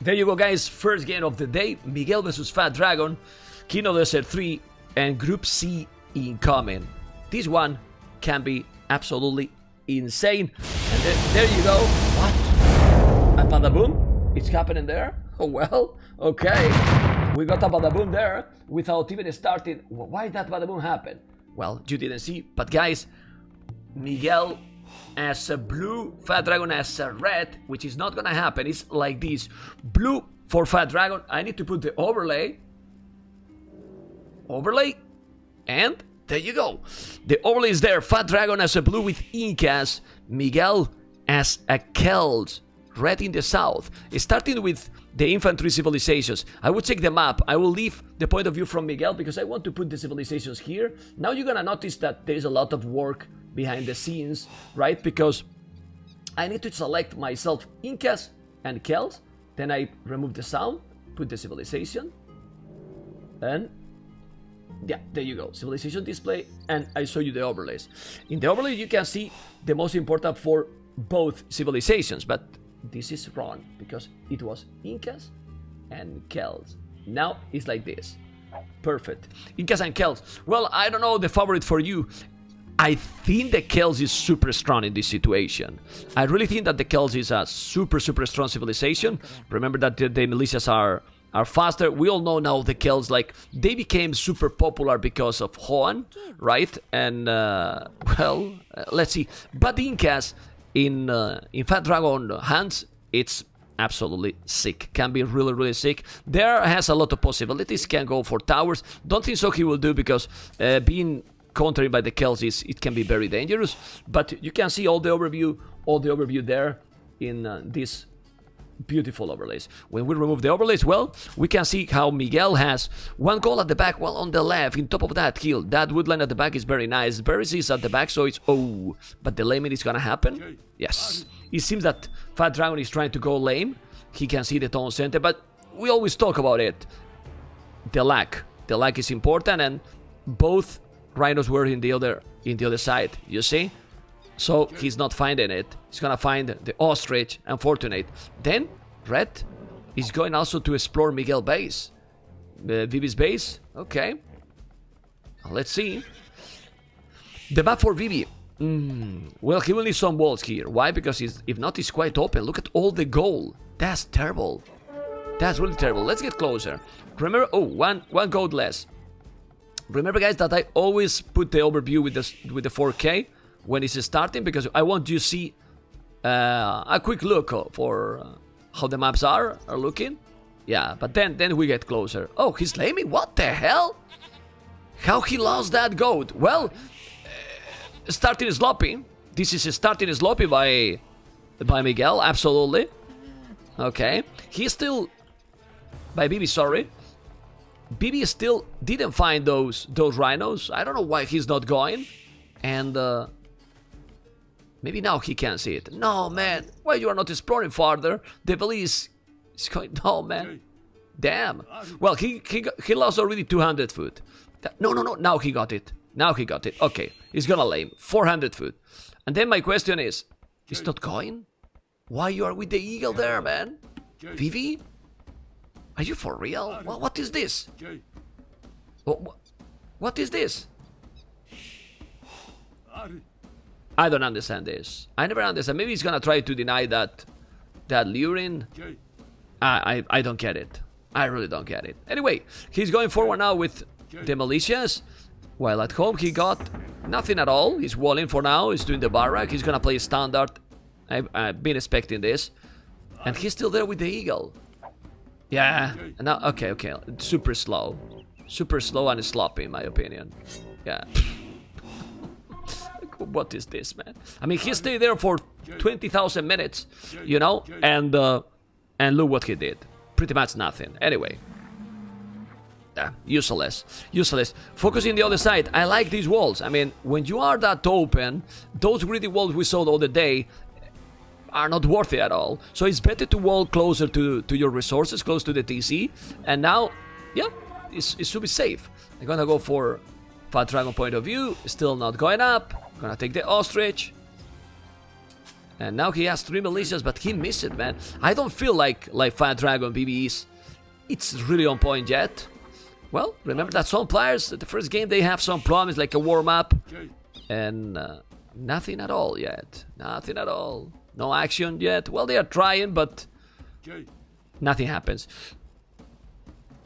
There you go, guys. First game of the day, Miguel vs Fat Dragon, King of the Desert 3 and Group C incoming. This one can be absolutely insane. And there you go. What? A bada boom? It's happening there? Oh well, okay. We got a bada boom there without even starting. Why that bada boom happened? Well, you didn't see, but guys, Miguel as a blue, Fat Dragon as a red, which is not gonna happen. It's like this, blue for Fat Dragon. I need to put the overlay, and there you go, the overlay is there. Fat Dragon as a blue with Incas, Miguel as a Celt, red in the south, starting with the infantry civilizations. I would check the map. I will leave the point of view from Miguel because I want to put the civilizations here. Now you're gonna notice that there is a lot of work behind the scenes, right? Because I need to select myself Incas and Celts, then I remove the sound, put the civilization, and yeah, there you go, civilization display, and I show you the overlays. In the overlay you can see the most important for both civilizations, but this is wrong because it was Incas and Celts. Now it's like this. Perfect. Incas and Celts. Well, I don't know the favorite for you. I think the Celts is super strong in this situation. I really think that the Celts is a super strong civilization. Remember that the militias are faster. We all know now the Celts, like, they became super popular because of Hoan, right? And well, let's see. But the Incas in Fat Dragon Hans, it's absolutely sick. Can be really sick. There has a lot of possibilities. Can go for towers. Don't think so he will do because being contrary by the Celts, it can be very dangerous. But you can see all the overview there in these beautiful overlays. When we remove the overlays, well, we can see how Miguel has one goal at the back, well, on the left, in top of that hill. That woodland at the back is very nice. Berries is at the back, so it's, oh, but the laming is gonna happen. Yes, it seems that Fat Dragon is trying to go lame. He can see the town center, but we always talk about it. The lag is important, and both rhinos were in the other side, you see? So he's not finding it. He's gonna find the ostrich, unfortunate. Then red is going also to explore Miguel base, Vivi's base. Okay, let's see the map for Vivi. Well, he will need some walls here. Why? Because if not, it's quite open. Look at all the gold. That's terrible. That's really terrible. Let's get closer. Remember, oh, one gold less. Remember, guys, that I always put the overview with the 4K when it's starting, because I want you to see a quick look for how the maps are looking. Yeah, but then we get closer. Oh, he's laming? What the hell? How he lost that goat? Well, starting sloppy. This is starting sloppy by Miguel, absolutely. Okay, he's still by Bibi, sorry. Bibi still didn't find those rhinos. I don't know why he's not going. And maybe now he can see it. No, man. Why you are not exploring farther? The valley is going... No, man. Damn. Well, he lost already 200 foot. No. Now he got it. Okay. He's gonna lame. 400 foot. And then my question is, he's not going? Why you are with the eagle there, man? Vivi? Are you for real? What is this? What is this? I don't understand this. I never understand. Maybe he's gonna try to deny that luring. I don't get it. I really don't get it. Anyway, he's going forward now with the militias. While at home he got nothing at all. He's walling for now. He's doing the barrack. He's gonna play standard. I've been expecting this. And he's still there with the eagle. Yeah, now, okay, it's super slow and sloppy in my opinion. Yeah. What is this, man? I mean, he stayed there for 20,000 minutes, you know, and look what he did. Pretty much nothing. Anyway, yeah, useless. Focus in the other side. I like these walls. I mean, when you are that open, those greedy walls we saw the other day are not worth it at all. So it's better to wall closer to your resources, close to the TC. And now, yeah, it should be safe. I'm gonna go for Fat Dragon point of view. Still not going up. Gonna take the ostrich. And now he has 3 militias, but he missed it, man. I don't feel like Fat Dragon PBEs. It's really on point yet. Well, remember that some players, the first game, they have some problems, like a warm-up. And nothing at all yet. Nothing at all. No action yet. Well, they are trying, but nothing happens.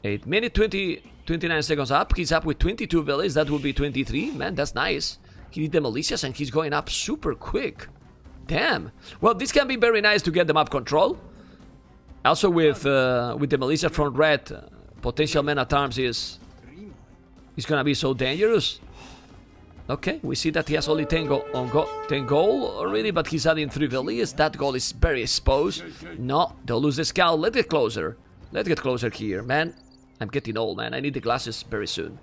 8 minutes, 29 seconds up. He's up with 22 villages. That would be 23. Man, that's nice. He did the militias, and he's going up super quick. Damn. Well, this can be very nice to get the map control. Also, with the militia from red, potential man-at-arms is gonna be so dangerous. Okay, we see that he has only 10 goal already, but he's adding 3 villages. That goal is very exposed. No, they'll lose the scout. Let's get closer. Let's get closer here, man. I'm getting old, man. I need the glasses very soon.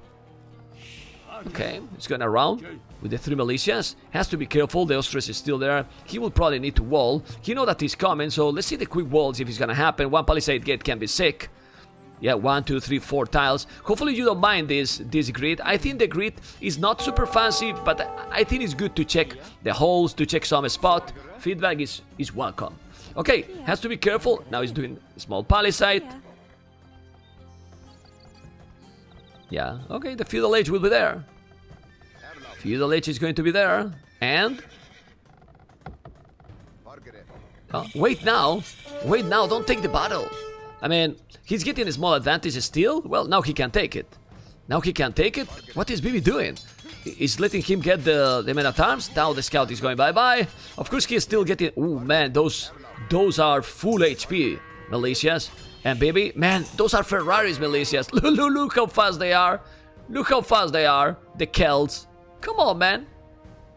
Okay, he's going around with the 3 militias. Has to be careful, the ostrich is still there. He will probably need to wall. He knows that he's coming, so let's see the quick walls if it's going to happen. 1 palisade gate can be sick. Yeah, 1, 2, 3, 4 tiles. Hopefully you don't mind this grid. I think the grid is not super fancy, but I think it's good to check the holes, to check some spot. Feedback is welcome. Okay, has to be careful. Now he's doing small palisade. Yeah, okay, the feudal age will be there. Feudal age is going to be there. And... oh, wait now. Wait now, don't take the battle. I mean, he's getting a small advantage still. Well, now he can take it. Now he can take it. What is BB doing? He's letting him get the man-at-arms. Now the scout is going bye-bye. Of course, he is still getting... oh, man, those are full HP militias. And baby, man, those are Ferraris militias. Look how fast they are. Look how fast they are. The Celts. Come on, man.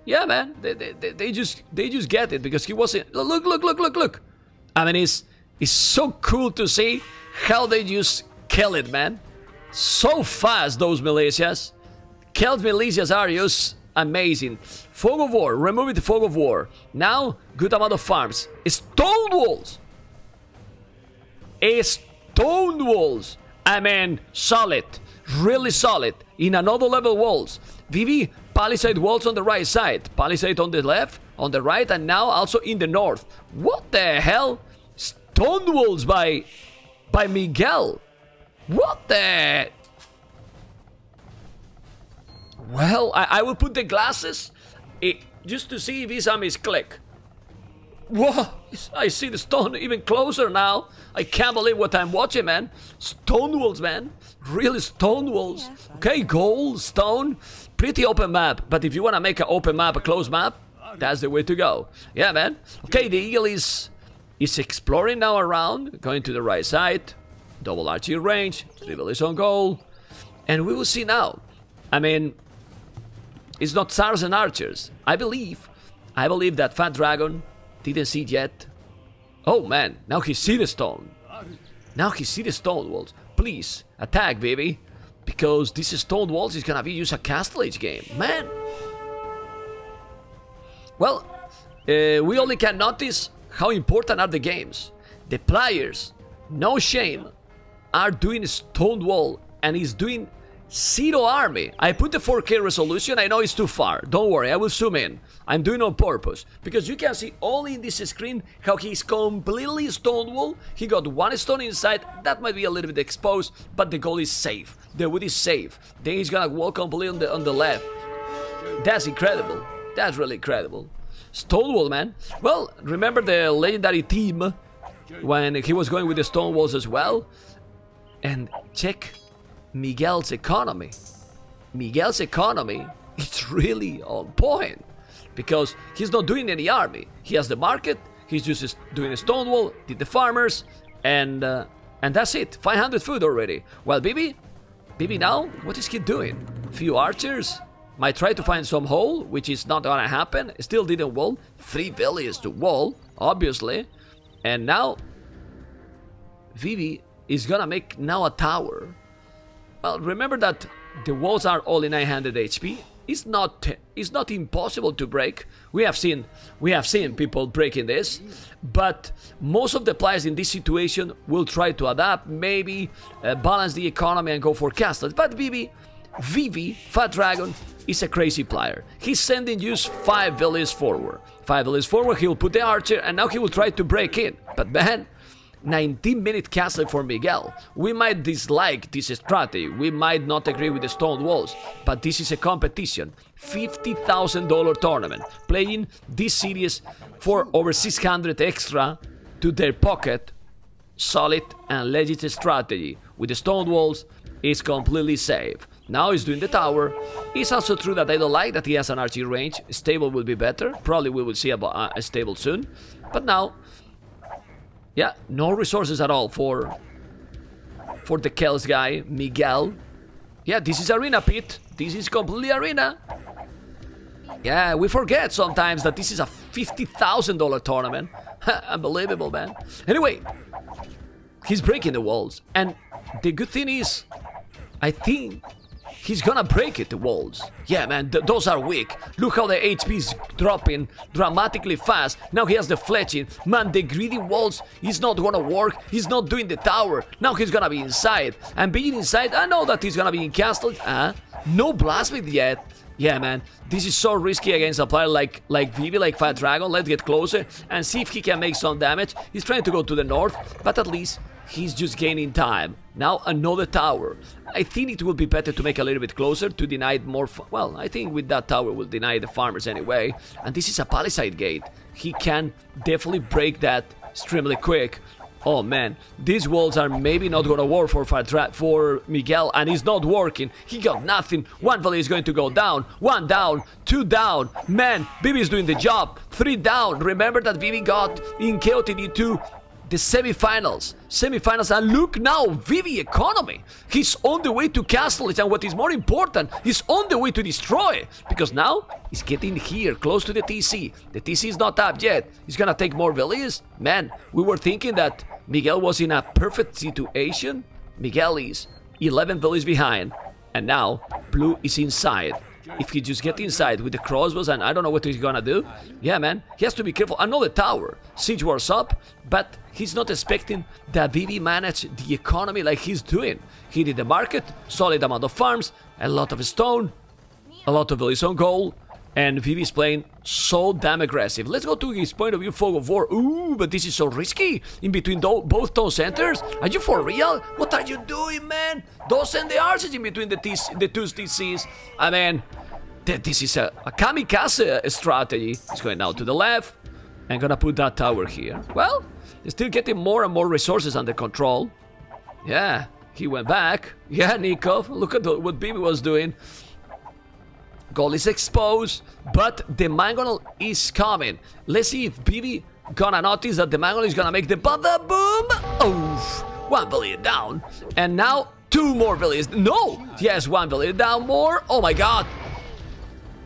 Yeah, man. They just get it because he wasn't. Look. I mean, it's so cool to see how they just kill it, man. So fast, those militias. Celt militias are just amazing. Fog of War. Remove the Fog of War. Now, good amount of farms. Stone walls. Stone walls. I mean, solid. Really solid. In another level walls. VV, palisade walls on the right side. Palisade on the left, on the right, and now also in the north. What the hell? Stone walls by Miguel. What the... well, I will put the glasses just to see if it's a misclick. Whoa, I see the stone even closer now. I can't believe what I'm watching, man. Stone walls, man. Really stone walls. Okay, gold, stone. Pretty open map. But if you want to make an open map, a closed map, that's the way to go. Yeah, man. Okay, the eagle is exploring now around. Going to the right side. Double archery range. Dribble is on goal. And we will see now. I mean, it's not Saracen archers. I believe that Fat Dragon... didn't see it yet. Oh man, now he see the stone. Now he see the stone walls. Please, attack, baby. Because this stone walls is gonna be used a castle age game. Man! Well, we only can notice how important are the games. The players, no shame, are doing stone wall and is doing zero army. I put the 4K resolution. I know it's too far. Don't worry, I will zoom in. I'm doing on purpose because you can see only in this screen how he's completely stonewall. He got 1 stone inside. That might be a little bit exposed, but the goal is safe. The wood is safe. Then he's gonna walk completely on the left. That's incredible. That's really incredible. Stonewall, man. Well, remember the legendary team when he was going with the stone walls as well. And check Miguel's economy. Miguel's economy is really on point because he's not doing any army. He has the market. He's just doing a stone wall, did the farmers, and that's it. 500 food already. Well, BB now, what is he doing? Few archers might try to find some hole, which is not gonna happen. Still didn't wall. 3 villages to wall, obviously, and now BB is gonna make now a tower. Well, remember that the walls are only 900 HP. It's not impossible to break. We have seen people breaking this, but most of the players in this situation will try to adapt, maybe balance the economy and go for castles. But BB Vivi, Fat Dragon, is a crazy player. He's sending just 5 villies forward. 5 villies forward, he'll put the archer, and now he will try to break in. But man, 19-minute castle for Miguel. We might dislike this strategy, we might not agree with the stone walls, but this is a competition. $50,000 tournament, playing this series for over 600 extra to their pocket. Solid and legit strategy with the stone walls is completely safe. Now he's doing the tower. It's also true that I don't like that he has an archery range. Stable will be better. Probably we will see about a stable soon. But now, yeah, no resources at all for the Celts guy, Miguel. Yeah, this is arena pit. This is completely arena. Yeah, we forget sometimes that this is a $50,000 tournament. Unbelievable, man. Anyway, he's breaking the walls. And the good thing is, I think he's gonna break it, the walls. Yeah, man, those are weak. Look how the HP is dropping dramatically fast. Now he has the fletching. Man, the greedy walls is not gonna work. He's not doing the tower. Now he's gonna be inside. And being inside, I know that he's gonna be encastled. No blacksmith yet. Yeah, man, this is so risky against a player like Vivi, like Fat Dragon. Let's get closer and see if he can make some damage. He's trying to go to the north, but at least he's just gaining time. Now another tower. I think it will be better to make a little bit closer to deny it more. Well, I think with that tower we'll deny the farmers anyway. And this is a palisade gate. He can definitely break that extremely quick. Oh man, these walls are maybe not gonna work for Miguel, and it's not working. He got nothing. One volley is going to go down. One down, two down. Man, Vivi is doing the job. Three down. Remember that Vivi got in KOTD 2 the semifinals. And look now, Vivi economy. He's on the way to castle, and what is more important, he's on the way to destroy, because now he's getting here, close to the TC. The TC is not up yet. He's gonna take more villas. Man, we were thinking that Miguel was in a perfect situation. Miguel is 11 villas behind, and now Blue is inside. If he just gets inside with the crossbows, and I don't know what he's gonna do. Yeah, man, he has to be careful. Another tower. Siege wars up, but he's not expecting that Vivi managed the economy like he's doing. He did the market, solid amount of farms, a lot of stone, a lot of villas on goal, and Vivi is playing so damn aggressive. Let's go to his point of view, fog of war. Ooh, but this is so risky. In between both town centers? Are you for real? What are you doing, man? Don't send the archers in between the two TCs. I mean, this is a kamikaze strategy. It's going now to the left. I'm gonna put that tower here. Well, they're still getting more and more resources under control. Yeah, he went back. Yeah, Nikov, look at what Vivi was doing. Goal is exposed, but the mangonel is coming. Let's see if Vivi gonna notice that the mangonel is gonna make the bada boom. Oof. One village down, and now two more villages. No, yes, one village down more. Oh my god.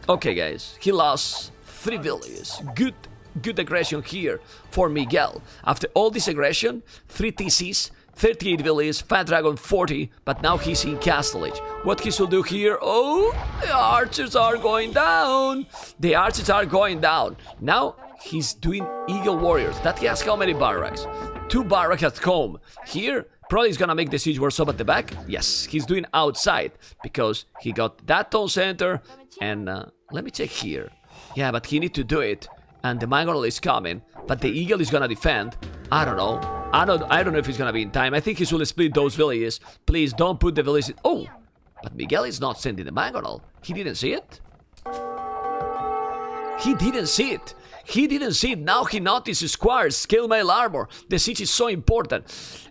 Okay, guys, he lost 3 villages. Good aggression here for Miguel. After all this aggression, 3 TCs. 38 villas, Fat Dragon 40, but now he's in Castlage. What he should do here? Oh, the archers are going down. The archers are going down. Now he's doing Eagle Warriors. That he has how many barracks? 2 barracks at home. Here, probably he's gonna make the siege works up at the back. Yes, he's doing outside because he got that town center. And let me check here. Yeah, but he need to do it. And the mangonel is coming, but the eagle is gonna defend. I don't know. I don't know if he's gonna be in time. I think he should split those villages. Please don't put the villages. Oh, but Miguel is not sending the mangonel. He didn't see it. Now he notices squares, scale mail armor. The siege is so important.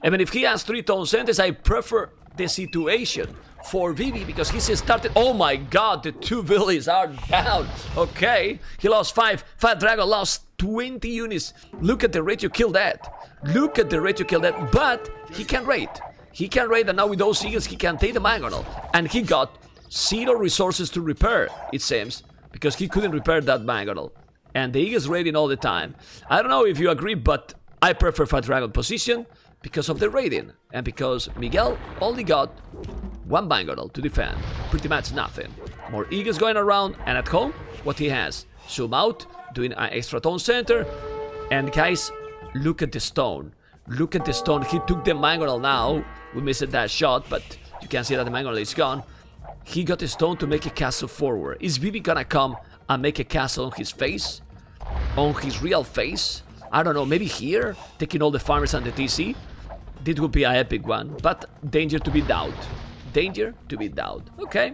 I mean, if he has 3 town centers, I prefer the situation for Vivi because he started. Oh my god, the 2 villages are down. Okay, he lost 5. Fat Dragon lost 20 units. Look at the rate you kill that. But he can raid. And now with those eagles he can take the mangonel. And he got 0 resources to repair, it seems, because he couldn't repair that mangonel. And the eagles raiding all the time. I don't know if you agree, but I prefer Fat Dragon position because of the raiding and because Miguel only got 1 mangonel to defend. Pretty much nothing. More eagles going around, and at home, what he has. Zoom out, doing an extra town center. And guys, look at the stone. He took the mangonel now. We missed that shot, but you can see that the mangonel is gone. He got a stone to make a castle forward. Is Bibi gonna come and make a castle on his face? On his real face? I don't know, maybe here? Taking all the farmers and the TC? This would be an epic one, but danger to be doubt. Danger to be doubt. Okay.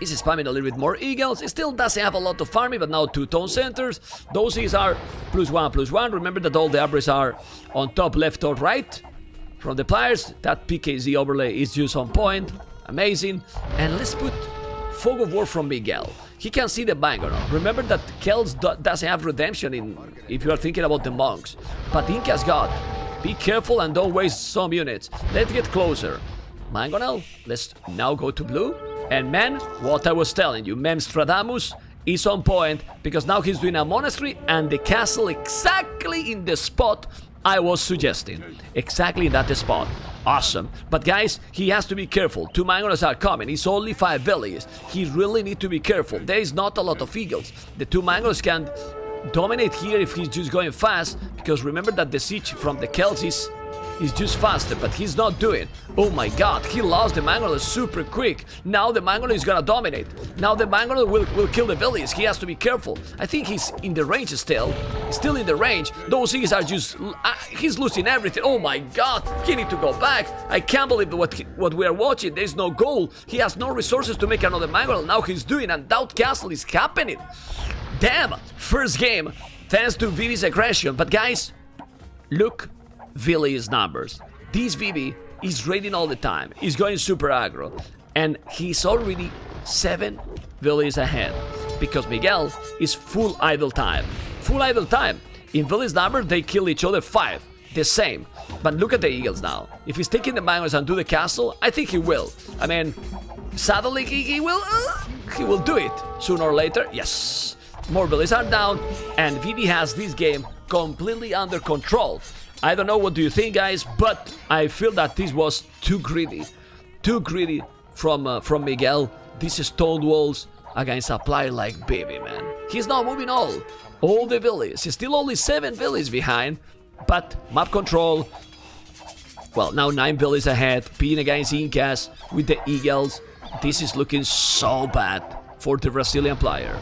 He's spamming a little bit more eagles. It still doesn't have a lot of farming, but now 2 town centers. Those is are +1/+1. Remember that all the average are on top, left or right from the players. That PKZ overlay is just on point. Amazing. And let's put Fog of War from Miguel. He can see the Bangoron. Remember that Celts doesn't have redemption in if you are thinking about the monks. But Incas got. Be careful and don't waste some units. Let's get closer. Mangonel, let's now go to blue. And man, what I was telling you, Memstradamus is on point because now he's doing a monastery and the castle exactly in the spot I was suggesting. Exactly in that spot. Awesome. But guys, he has to be careful. 2 mangonels are coming. It's only 5 villages. He really needs to be careful. There is not a lot of eagles. The 2 mangonels can dominate here if he's just going fast, because remember that the siege from the Celts is just faster, but he's not doing. Oh my god, he lost the Mangonel super quick. Now the Mangonel is gonna dominate. Now the Mangonel will kill the villages. He has to be careful. I think he's in the range still. Still in the range. Those things are just... he's losing everything. Oh my god, he needs to go back. I can't believe what we are watching. There's no goal. He has no resources to make another Mangonel. Now he's doing, and Doubt Castle is happening. Damn, first game, thanks to Vivi's aggression. But guys, look Vivi's numbers. This Vivi is raiding all the time. He's going super aggro. And he's already 7 villages ahead. Because Miguel is full idle time. Full idle time. In Vivi's number, they kill each other 5. The same. But look at the eagles now. If he's taking the mangoes and do the castle, I think he will. I mean, suddenly he will do it. Sooner or later, yes. More villages are down, and Vivi has this game completely under control. I don't know what do you think, guys, but I feel that this was too greedy. Too greedy from Miguel. This is stone walls against a player like Vivi, man. He's not moving all the villages. He's still only 7 villages behind, but map control. Well, now 9 villages ahead, being against Incas with the eagles. This is looking so bad for the Brazilian player.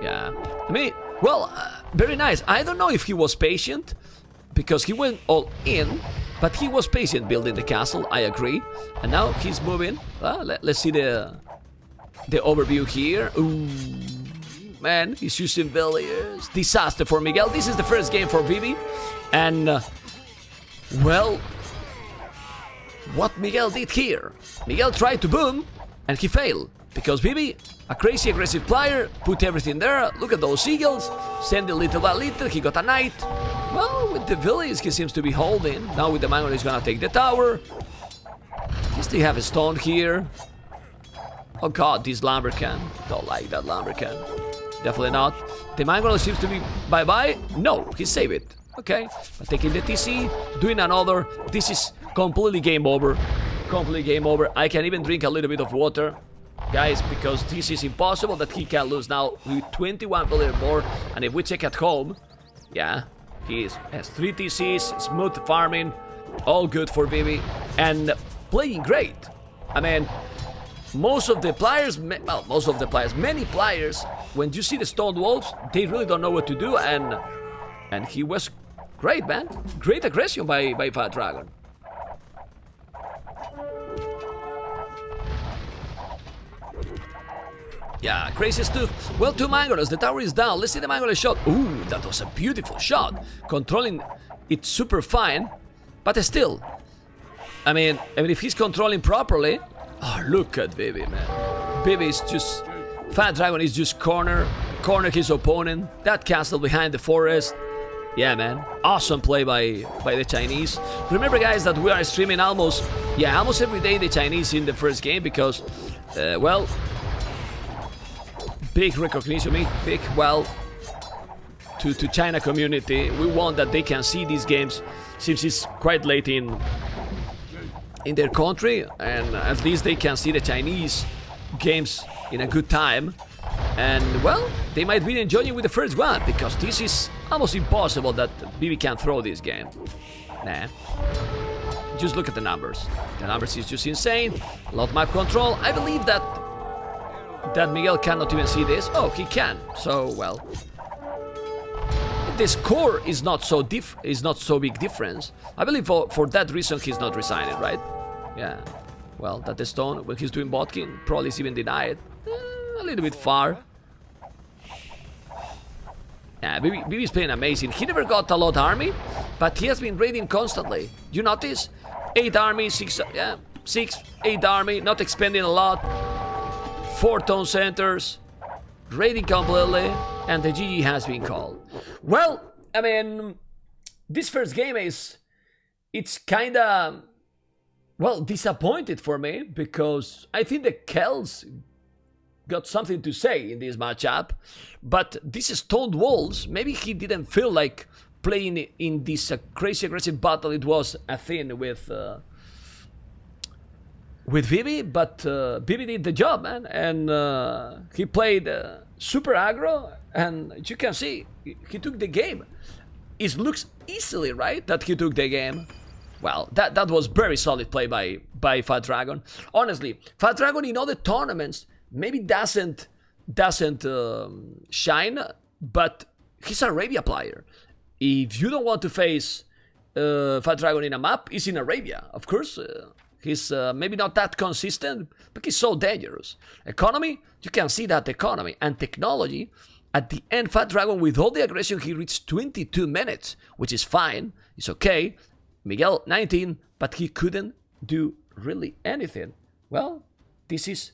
Yeah, I mean, well, very nice. I don't know if he was patient, because he went all in, but he was patient building the castle, I agree. And now he's moving. Let's see the overview here. Ooh, man, he's using villages. Disaster for Miguel. This is the first game for Vivi. And, well, what Miguel did here. Miguel tried to boom, and he failed, because Vivi, a crazy aggressive player, put everything there. Look at those eagles, send it little by little. He got a knight. Well, with the village he seems to be holding. Now with the mango he's gonna take the tower. He still have a stone here. Oh god, this lumbercan. Don't like that lumbercan. Definitely not. The mango seems to be bye-bye. No, he saved it. Okay, but taking the TC, doing another. This is completely game over. Completely game over. I can even drink a little bit of water, guys, because this is impossible that he can lose now with 21 billion more. And if we check at home, yeah, he has 3 TCs, smooth farming, all good for Vivi, and playing great. I mean, most of the players, well, most of the players, many players, when you see the stone walls, they really don't know what to do, and he was great, man. Great aggression by Fat Dragon. Yeah, crazy stuff. Well, 2 mangoes, the tower is down. Let's see the mango shot. Ooh, that was a beautiful shot. Controlling it super fine, but still. I mean, if he's controlling properly. Oh, look at Vivi, man. Vivi is just... Fat Dragon is just corner his opponent. That castle behind the forest. Yeah, man. Awesome play by the Chinese. Remember, guys, that we are streaming almost every day the Chinese in the first game because, well... Big recognition, big well to China community. We want that they can see these games since it's quite late in their country, and at least they can see the Chinese games in a good time. And well, they might be enjoying with the first one because this is almost impossible that BB can throw this game. Nah. Just look at the numbers. The numbers is just insane. Load map control. I believe that Miguel cannot even see this. Oh, he can. So well. This core is not so big difference. I believe for that reason he's not resigning, right? Yeah. Well, that the stone when he's doing botkin probably is even denied. A little bit far. Yeah, BB is playing amazing. He never got a lot of army, but he has been raiding constantly. You notice? 8 army, 8 army, not expanding a lot. 4 town centers, raiding completely, and the GG has been called. Well, I mean, this first game is, it's kinda, well, disappointed for me, because I think the Celts got something to say in this matchup, but these stone walls, maybe he didn't feel like playing in this crazy aggressive battle it was a thing with Vivi, but Vivi did the job, man, and he played super aggro, and you can see, he took the game. It looks easily, right, that he took the game. Well, that was very solid play by Fat Dragon. Honestly, Fat Dragon in other tournaments maybe doesn't shine, but he's an Arabia player. If you don't want to face Fat Dragon in a map, he's in Arabia, of course. He's maybe not that consistent, but he's so dangerous. Economy, you can see that economy. And technology, at the end, Fat Dragon, with all the aggression, he reached 22 minutes, which is fine, it's okay. Miguel, 19, but he couldn't do really anything. Well, this is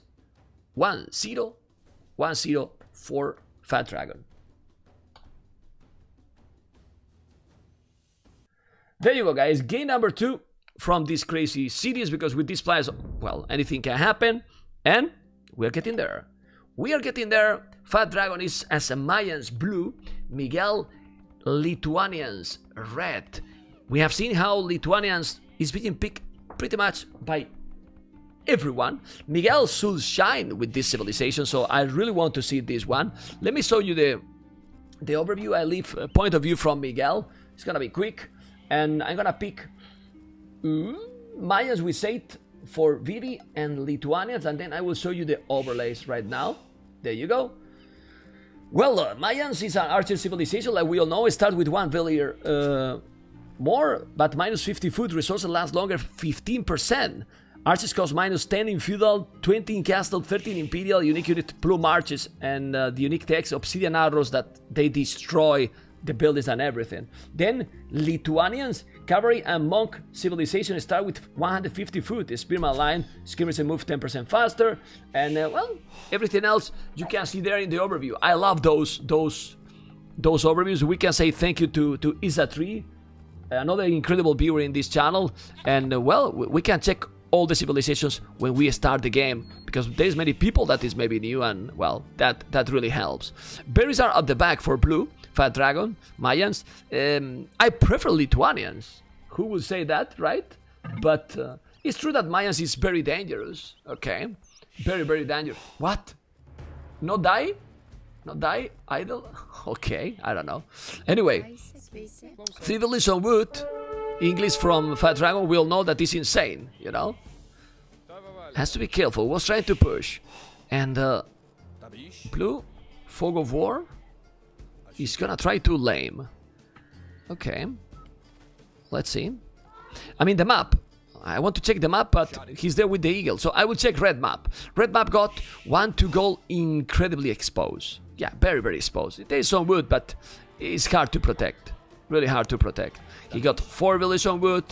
1-0 for Fat Dragon. There you go, guys. Game number 2 from this crazy series, because with these players, well, anything can happen, and we're getting there. We are getting there. Fat Dragon is as a Mayans blue, Miguel Lithuanians red. We have seen how Lithuanians is being picked pretty much by everyone. Miguel should shine with this civilization, so I really want to see this one. Let me show you the overview. I leave a point of view from Miguel. It's gonna be quick, and I'm gonna pick Mayans with 8 for Vivi and Lithuanians, and then I will show you the overlays right now. There you go. Well, Mayans is an archer civilization, like we all know. It starts with 1 villager more, but minus 50 food, resources last longer, 15%. Arches cost minus 10 in feudal, 20 in castle, 13 imperial, unique unit plume arches, and the unique text obsidian arrows that they destroy the buildings and everything. Then Lithuanians, cavalry and monk civilization start with 150 food, the spearman line, skirmish and move 10% faster, and well, everything else you can see there in the overview. I love those overviews. We can say thank you to Isatree, another incredible viewer in this channel, and well, we can check all the civilizations when we start the game, because there's many people that is maybe new, and well, that really helps. Berries are at the back for blue, Fat Dragon, Mayans. I prefer Lithuanians. Who would say that, right? But it's true that Mayans is very dangerous. Okay, very, very dangerous. What? No die? Not die? Idle? Okay, I don't know. Anyway, civilization on wood. English from Fat Dragon will know that it's insane, you know? Has to be careful, was trying to push. And blue, fog of war, is gonna try to lame. Okay, let's see. I mean the map, I want to check the map, but he's there with the eagle, so I will check red map. Red map got 1-2 goal, incredibly exposed. Yeah, very, very exposed. It is on wood, but it's hard to protect. Really hard to protect. He got 4 village on wood,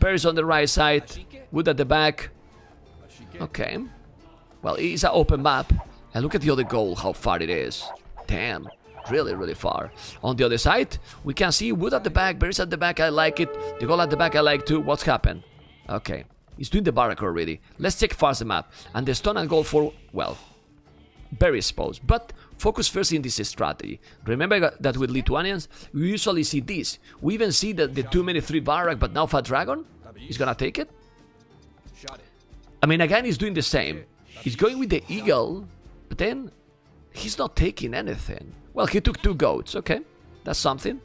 berries on the right side, wood at the back. Okay. Well, it's an open map. And look at the other goal, how far it is. Damn. Really, really far. On the other side, we can see wood at the back, berries at the back. I like it. The goal at the back, I like too. What's happened? Okay. He's doing the barrack already. Let's check first the map. And the stone and goal for, well, very exposed. But focus first in this strategy. Remember that with Lithuanians, we usually see this. We even see that the 2-3 barrack, but now Fat Dragon is gonna take it. I mean, again, he's doing the same. He's going with the eagle, but then he's not taking anything. Well, he took 2 goats, okay. That's something.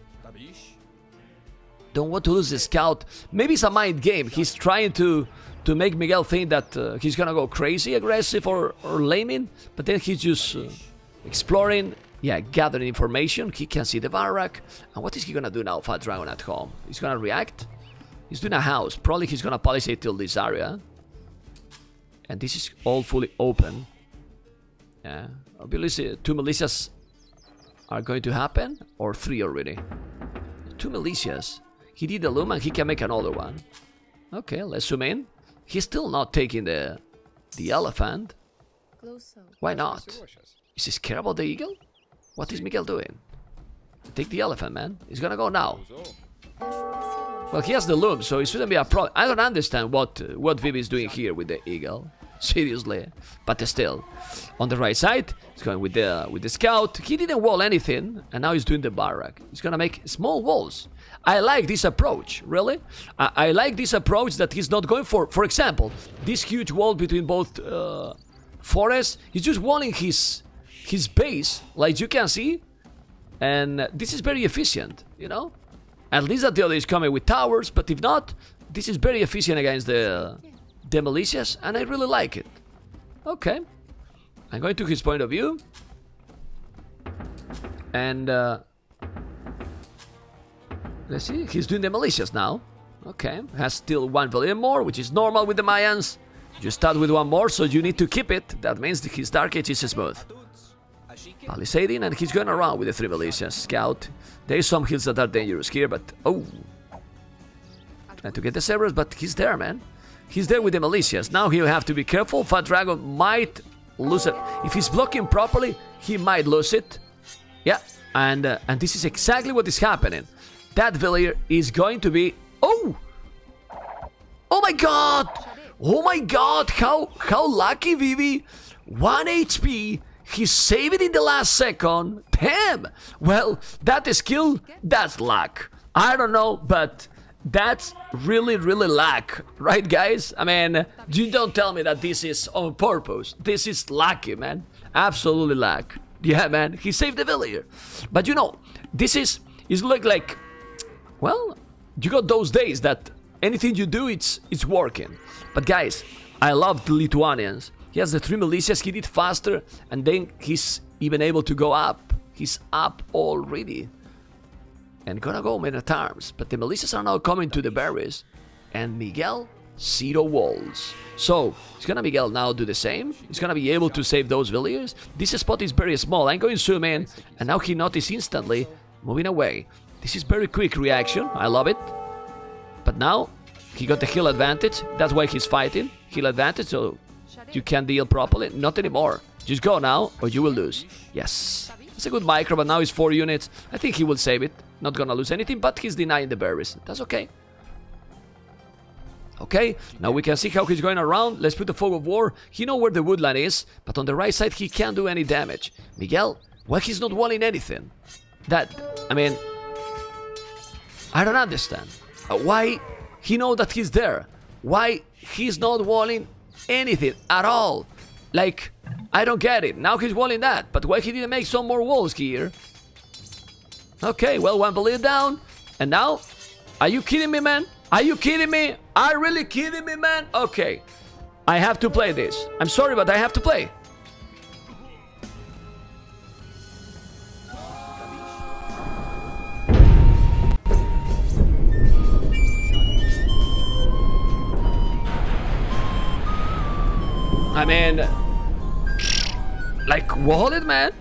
Don't want to lose the scout. Maybe it's a mind game. He's trying to make Miguel think that he's gonna go crazy aggressive or layman, but then he's just exploring, gathering information. He can see the barrack. And what is he gonna do now, Fat Dragon at home? He's gonna react? He's doing a house. Probably he's gonna palisade till this area. And this is all fully open. Yeah, obviously 2 militias are going to happen, or 3 already. 2 militias. He did the loom and he can make another one. Okay, let's zoom in. He's still not taking the elephant. Why not? Is he scared about the eagle? What is Miguel doing? Take the elephant, man. He's gonna go now. Well, he has the loom, so it shouldn't be a problem. I don't understand what Vivi is doing here with the eagle. Seriously. But still. On the right side, he's going with the scout. He didn't wall anything, and now he's doing the barrack. He's gonna make small walls. I like this approach, really. I like this approach that he's not going for example, this huge wall between both forests. He's just walling his base, like you can see. And this is very efficient, you know? At least that the other is coming with towers, but if not, this is very efficient against the militias, and I really like it. Okay. I'm going to his point of view. And let's see, he's doing the militias now. Okay, has still 1 billion more, which is normal with the Mayans. You start with 1 more, so you need to keep it. That means that his Dark Age is smooth. Palisading, and he's going around with the 3 militias. Scout. There's some hills that are dangerous here, but... Oh! Trying to get the Cerberus, but he's there, man. He's there with the militias. Now he'll have to be careful. Fat Dragon might lose it. If he's blocking properly, he might lose it. Yeah, and this is exactly what is happening. That villager is going to be... Oh! Oh my god! Oh my god! How lucky, Vivi! 1 HP... He saved it in the last second. Damn! Well, that is skill, that's luck. I don't know, but that's really, really luck. Right, guys? I mean, you don't tell me that this is on purpose. This is lucky, man. Absolutely luck. Yeah, man, he saved the villager. But you know, this is... It's like... Well, you got those days that anything you do, it's working. But guys, I love the Lithuanians. He has the 3 militias, he did faster, and then he's even able to go up. He's up already. And gonna go men-at-arms. But the militias are now coming to the berries. And Miguel, 0 walls. So, it's gonna Miguel now do the same. He's gonna be able to save those villagers. This spot is very small. I'm going to zoom in. And now he noticed instantly, moving away. This is very quick reaction. I love it. But now, he got the heal advantage. That's why he's fighting. Heal advantage, so... You can deal properly. Not anymore. Just go now, or you will lose. Yes. It's a good micro, but now it's 4 units. I think he will save it. Not gonna lose anything, but he's denying the berries. That's okay. Okay, now we can see how he's going around. Let's put the fog of war. He knows where the woodland is, but on the right side, he can't do any damage. Miguel, well, he's not walling anything. I mean... I don't understand. Why he knows that he's there. Why he's not walling anything at all. Like, I don't get it. Now he's walling that, but why he didn't make some more walls here? Okay, well, 1 billion down, and now, are you kidding me, man? Are you kidding me? Are you really kidding me, man? Okay, I have to play this. I'm sorry, but I have to play. I mean, like wallet, man.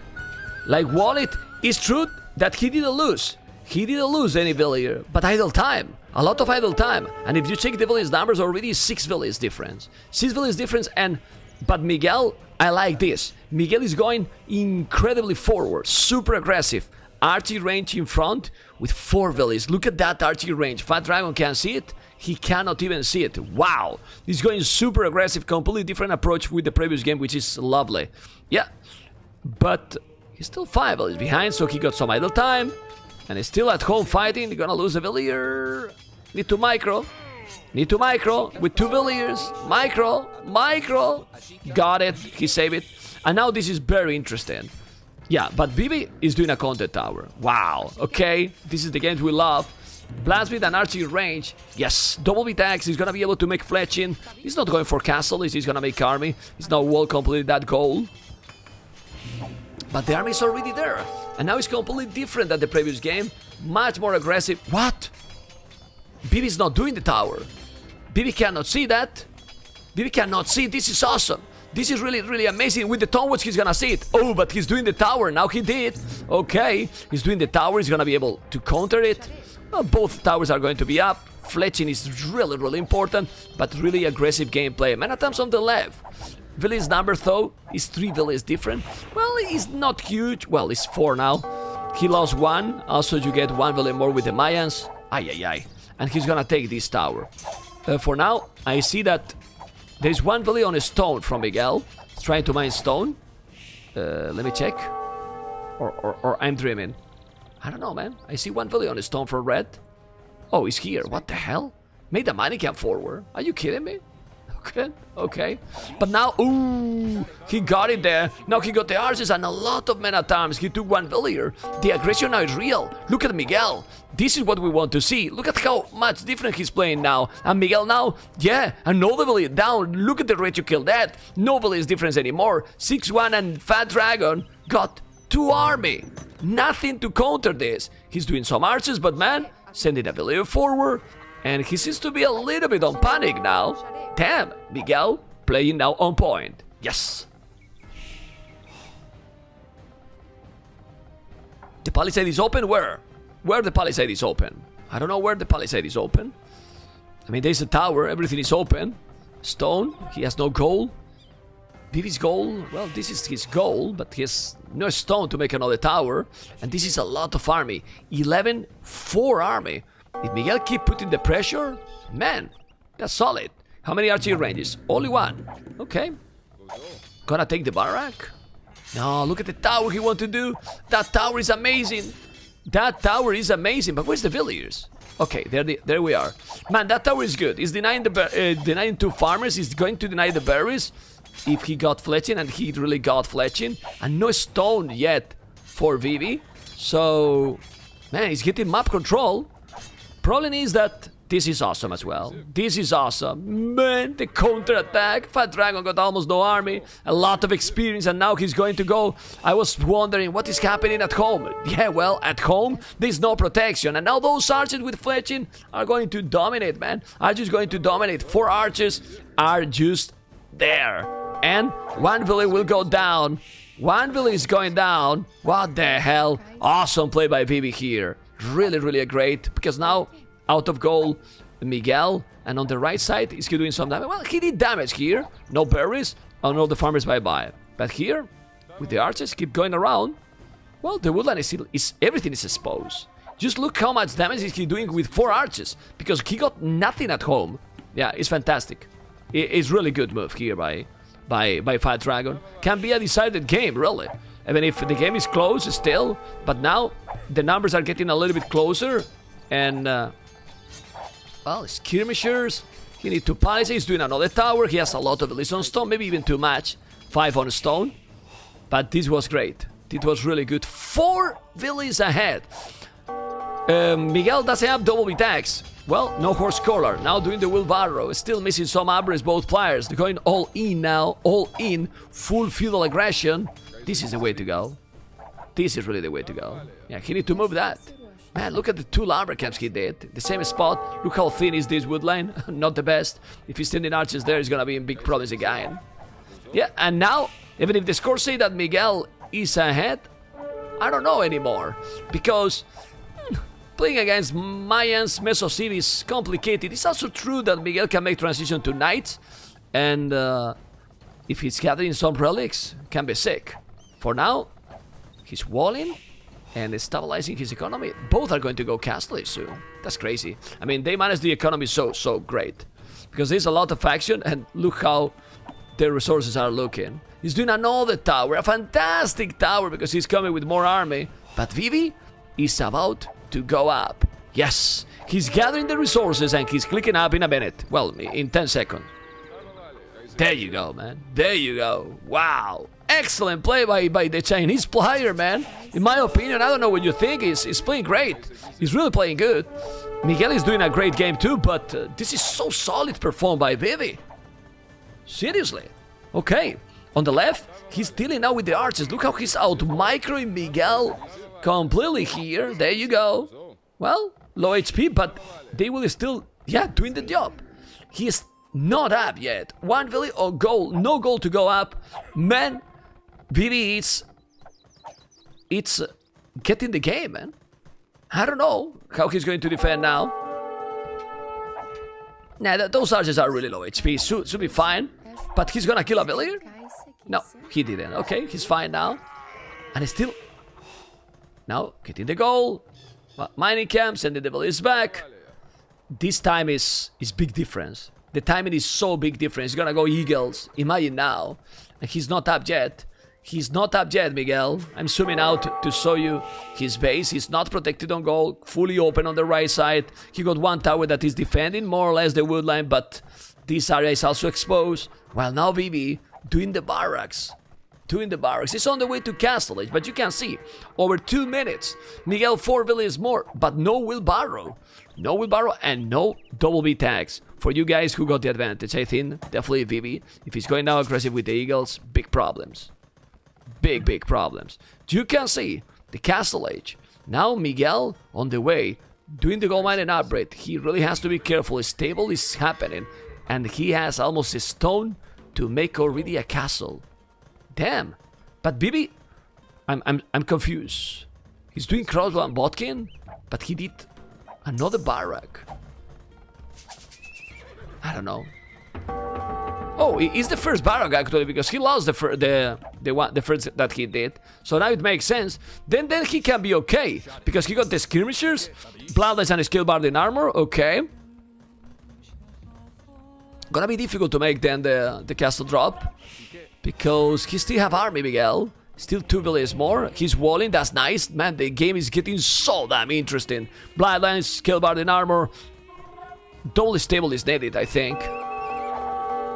Like wallet. It's true that he didn't lose. He didn't lose any villager, but idle time. A lot of idle time. And if you check the village numbers already, 6 village difference. 6 village difference and... But Miguel, I like this. Miguel is going incredibly forward. Super aggressive. Archie range in front with 4 villages. Look at that Archie range. Fat Dragon can't see it. He cannot even see it. Wow. He's going super aggressive. Completely different approach with the previous game, which is lovely. Yeah. But he's still 5 villages behind, so he got some idle time. And he's still at home fighting. He's gonna lose a villager. Need to micro. Need to micro with 2 villagers. Micro. Micro. Got it. He saved it. And now this is very interesting. Yeah, but Vivi is doing a content tower. Wow, okay, this is the games we love. Blast with an archery range. Yes, double with axe. He's gonna be able to make fletching. He's not going for castle. He's gonna make army. He's now well completed that goal. But the army is already there. And now it's completely different than the previous game. Much more aggressive. What? BB's not doing the tower. BB cannot see that. BB cannot see. This is awesome. This is really, really amazing. With the Tomwatch, he's gonna see it. Oh, but he's doing the tower. Now he did. Okay. He's doing the tower. He's gonna be able to counter it. Well, both towers are going to be up. Fletching is really, really important, but really aggressive gameplay. Man attempts on the left. Village number, though, is 3 villages different. Well, it's not huge. Well, it's 4 now. He lost 1. Also, you get 1 village more with the Mayans. Ay, ay, ay. And he's gonna take this tower. For now, I see that there's 1 village on a stone from Miguel. He's trying to mine stone. Let me check. Or I'm dreaming. I don't know, man. I see 1 village on a stone for red. Oh, he's here. What the hell? Made the money camp forward. Are you kidding me? Okay, okay. But now, ooh, he got it there. Now he got the arches and a lot of men at arms. He took 1 villager. The aggression now is real. Look at Miguel. This is what we want to see. Look at how much different he's playing now. And Miguel now, yeah, another villager down. Look at the ratio kill that. No villager difference anymore. 6-1 and Fat Dragon got 2 army. Nothing to counter this. He's doing some arches, but man, sending a villager forward. And he seems to be a little bit on panic now. Damn, Miguel playing now on point. Yes. The palisade is open. Where? Where the palisade is open? I don't know where the palisade is open. I mean, there's a tower. Everything is open. Stone. He has no goal. BB's goal. Well, this is his goal, but he has no stone to make another tower. And this is a lot of army. 11-4 army. If Miguel keep putting the pressure, man, that's solid. How many archery ranges? Only 1. Okay. Gonna take the barrack? No, look at the tower he want to do. That tower is amazing. That tower is amazing. But where's the villagers? Okay, there we are. Man, that tower is good. He's denying the denying 2 farmers. He's going to deny the berries. If he got fletching, and he really got fletching. And no stone yet for Vivi. So, man, he's getting map control. Problem is that this is awesome as well. This is awesome. Man, the counter-attack. Fat Dragon got almost no army. A lot of experience, and now he's going to go. I was wondering what is happening at home. Yeah, well, at home, there's no protection. And now those archers with fletching are going to dominate, man. Are just going to dominate. 4 archers are just there. And 1 village will go down. 1 village is going down. What the hell? Awesome play by Vivi here. Really, really great, because now out of goal Miguel, and on the right side is he doing some damage. Well, he did damage here. No berries, and all the farmers bye-bye. But here, with the archers, keep going around. Well, the woodland is everything is exposed. Just look how much damage is he doing with 4 archers, because he got nothing at home. Yeah, it's fantastic. It's really good move here by Fat Dragon. Can be a decided game, really. Even if the game is close still, but now the numbers are getting a little bit closer. And, well, skirmishers. He needs 2 palisades. He's doing another tower. He has a lot of elites on stone, maybe even too much. 5 on stone. But this was great. It was really good. 4 villages ahead. Miguel doesn't have double with axe. Well, no horse collar. Now doing the wheelbarrow. Still missing some average, both players. They're going all in now. All in. Full feudal aggression. This is the way to go. This is really the way to go. Yeah, he need to move that. Man, look at the 2 lumber camps he did. The same spot. Look how thin is this wood line. Not the best. If he's sending archers there, he's gonna be in big problems again. Yeah, and now, even if the scores say that Miguel is ahead, I don't know anymore. Because playing against Mayans, Meso-Civ is complicated. It's also true that Miguel can make transition to knights. And if he's gathering some relics, can be sick. For now, he's walling and stabilizing his economy. Both are going to go castle soon. That's crazy. I mean, they manage the economy so great. Because there's a lot of faction, and look how their resources are looking. He's doing another tower, a fantastic tower, because he's coming with more army. But Vivi is about to go up. Yes, he's gathering the resources, and he's clicking up in a minute. Well, in 10 seconds. There you go, man. There you go. Wow. Excellent play by the Chinese player, man. In my opinion, I don't know what you think, he's playing great. He's really playing good. Miguel is doing a great game too, but this is so solid performed by Vivi. Seriously. Okay, on the left, he's dealing now with the archers. Look how he's out-microing Miguel completely here. There you go. Well, low HP, but they will still, yeah, doing the job. He is not up yet. One Vivi or goal, no goal to go up. Man, Vivi is, it's getting the game, man. I don't know how he's going to defend now. Nah, those archers are really low HP, should be fine. But he's gonna kill a villager? No, he didn't. Okay, he's fine now. And he's still... now, getting the goal. Mining camp, sending the villagers back. This time is big difference. The timing is so big difference. He's gonna go eagles. Imagine now. And he's not up yet. He's not up yet, Miguel. I'm zooming out to show you his base. He's not protected on goal. Fully open on the right side. He got one tower that is defending more or less the wood line, but... this area is also exposed. Well, now Vivi doing the barracks. Doing the barracks. It's on the way to Castle Age, but you can see. Over 2 minutes. Miguel 4 villages more, but no will borrow. No will borrow and no double B tags. For you guys who got the advantage, I think definitely Vivi. If he's going now aggressive with the eagles, big problems. Big, big problems. You can see the Castle Age. Now Miguel on the way, doing the gold mine and upgrade. He really has to be careful. His stable is happening. And he has almost a stone to make already a castle. Damn. But Bibi, I'm confused. He's doing crossbow and bodkin, but he did another barrack. I don't know. Oh, it's the first barrack actually, because he lost the first that he did. So now it makes sense. Then he can be okay, because he got the skirmishers, bloodlines and skill barred in armor, okay. Gonna be difficult to make then the castle drop, because he still have army, Miguel. Still 2 villages more. He's walling, that's nice. Man, the game is getting so damn interesting. Bloodlines, skill bar and armor. Double stable is needed, I think.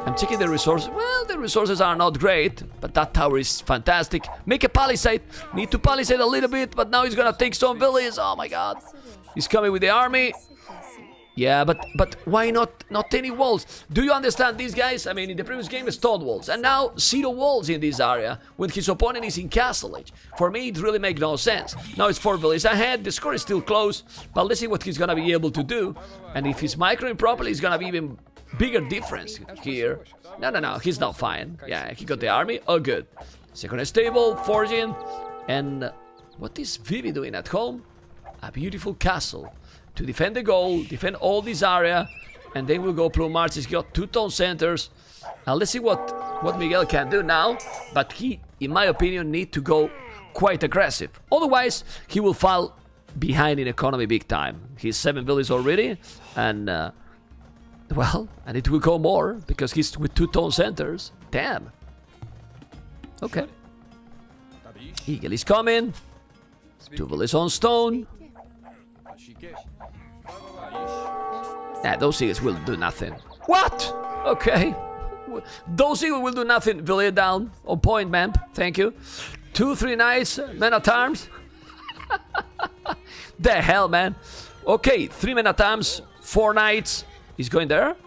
I'm checking the resources. Well, the resources are not great, but that tower is fantastic. Make a palisade. Need to palisade a little bit, but now he's gonna take some villages. Oh my god. He's coming with the army. Yeah, but why not any walls? Do you understand these guys? I mean, in the previous game, it's stone walls. And now, 0 walls in this area, when his opponent is in Castle Age. For me, it really makes no sense. Now it's 4 villages ahead, the score is still close, but let's see what he's gonna be able to do. And if he's microing properly, it's gonna be even bigger difference here. No, he's not fine. Yeah, he got the army, oh good. Second stable, forging, and what is Vivi doing at home? A beautiful castle. To defend the goal, defend all this area, and then we'll go through March. He's got 2 town centers. Now let's see what Miguel can do now, but he, in my opinion, need to go quite aggressive. Otherwise, he will fall behind in economy big time. He's 7 villages already, and, well, and it will go more, because he's with 2 town centers. Damn. Okay. Eagle is coming. 2 villages on stone. Nah, those eagles will do nothing. What? Okay. Those eagles will do nothing. Villier down. On point, man. Thank you. 2, 3 knights. Men-at-arms. The hell, man. Okay, 3 men-at-arms. 4 knights. He's going there.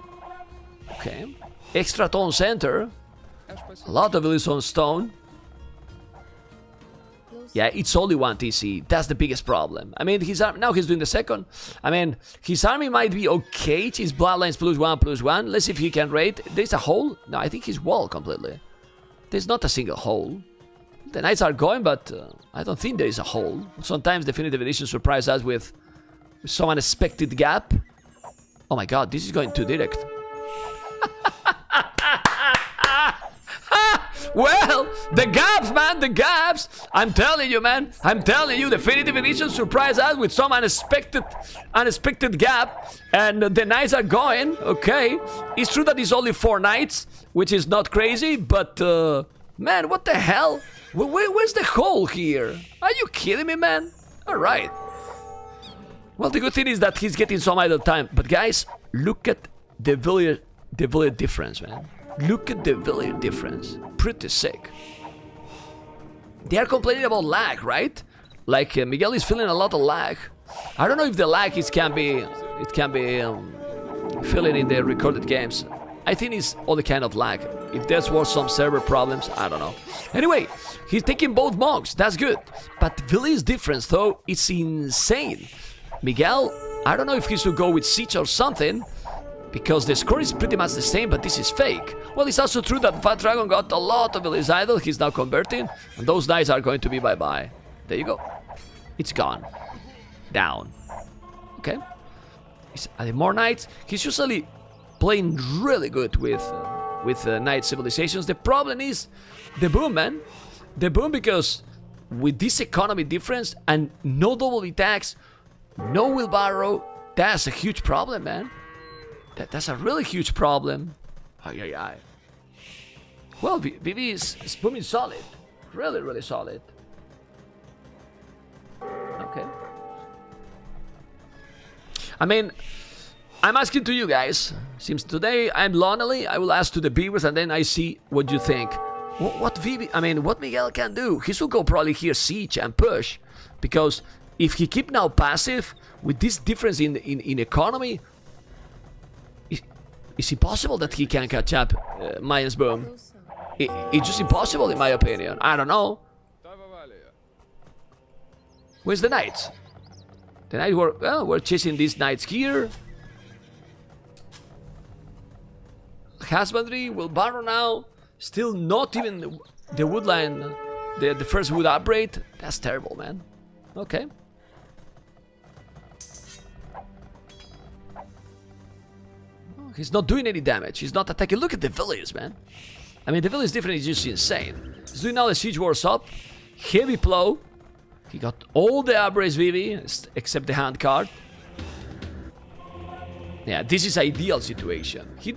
Okay. Extra town center. A lot of villages on stone. Yeah, it's only 1 TC. That's the biggest problem. I mean, his army, now he's doing the second. I mean, his army might be okay. His bloodlines +1/+1. Let's see if he can raid. There's a hole. No, I think he's walled completely. There's not a single hole. The knights are going, but I don't think there is a hole. Sometimes Definitive Edition surprises us with some unexpected gap. Oh my god, this is going too direct. Well, the gaps, man, the gaps. I'm telling you, man. I'm telling you, Definitive Edition surprised us with some unexpected gap. And the knights are going, okay. It's true that it's only 4 knights, which is not crazy, but... man, what the hell? Where's the hole here? Are you kidding me, man? All right. Well, the good thing is that he's getting some idle time. But guys, look at the village difference, man. Look at the villager difference. Pretty sick. They are complaining about lag, right? Like Miguel is feeling a lot of lag. I don't know if the lag can be feeling in the recorded games. I think it's other kind of lag. If that's was some server problems, I don't know. Anyway, he's taking both monks. That's good. But the village difference, though, it's insane. Miguel, I don't know if he should go with Siege or something, because the score is pretty much the same, but this is fake. Well, it's also true that Fat Dragon got a lot of village idol. He's now converting, and those dice are going to be bye-bye. There you go. It's gone. Down. Okay. Are there more knights? He's usually playing really good with knight civilizations. The problem is the boom, man. The boom, because with this economy difference and no double attacks, no wheelbarrow, that's a huge problem, man. That's a really huge problem. Ay, ay, ay. Well, BB is booming solid. Really, really solid. Okay. I mean, I'm asking to you guys, since today I'm lonely, I will ask to the viewers and then I see what you think. What Miguel can do? He should go probably here siege and push, because if he keep now passive with this difference in economy, it's impossible that he can catch up Mayans boom. It's just impossible in my opinion. I don't know. Where's the knights? The knights were, well, we're chasing these knights here. Husbandry will borrow now. Still not even the wood line, the first wood upgrade. That's terrible, man. Okay. Oh, he's not doing any damage. He's not attacking. Look at the village, man. I mean, the village difference is just insane. He's doing now the siege wars up. Heavy blow. He got all the upgrades, Vivi, except the hand card. Yeah, this is ideal situation. He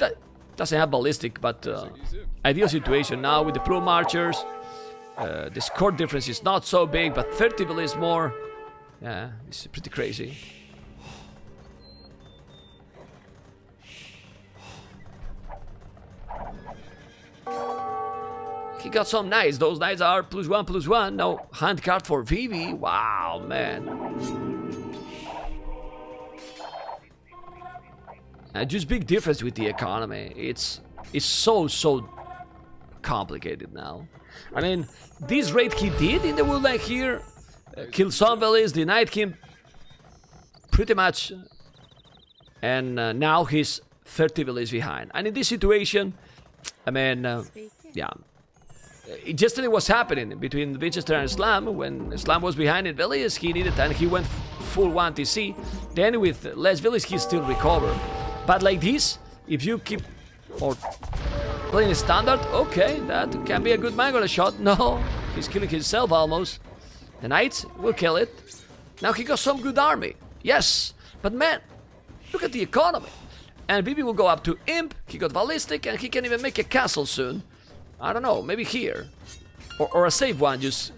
doesn't have ballistic, but ideal situation now with the pro marchers. The score difference is not so big, but 30 village more. Yeah, it's pretty crazy. He got some knights. Those knights are +1/+1. Now hand card for Vivi. Wow, man. Just big difference with the economy. It's so complicated now. I mean, this raid he did in the woodland here, killed some villages, denied him pretty much, and now he's 30 villages behind. And in this situation, I mean, yeah, it just was happening between Winchester and Islam. When Islam was behind in villages, he needed and he went full 1 TC. Then with less villages, he still recovered. But like this, if you keep or playing standard, okay, that can be a good Mangola shot. No, he's killing himself almost. The knights will kill it. Now he got some good army. Yes, but man, look at the economy. And BB will go up to Imp. He got ballistic, and he can even make a castle soon. I don't know, maybe here, or a safe one, just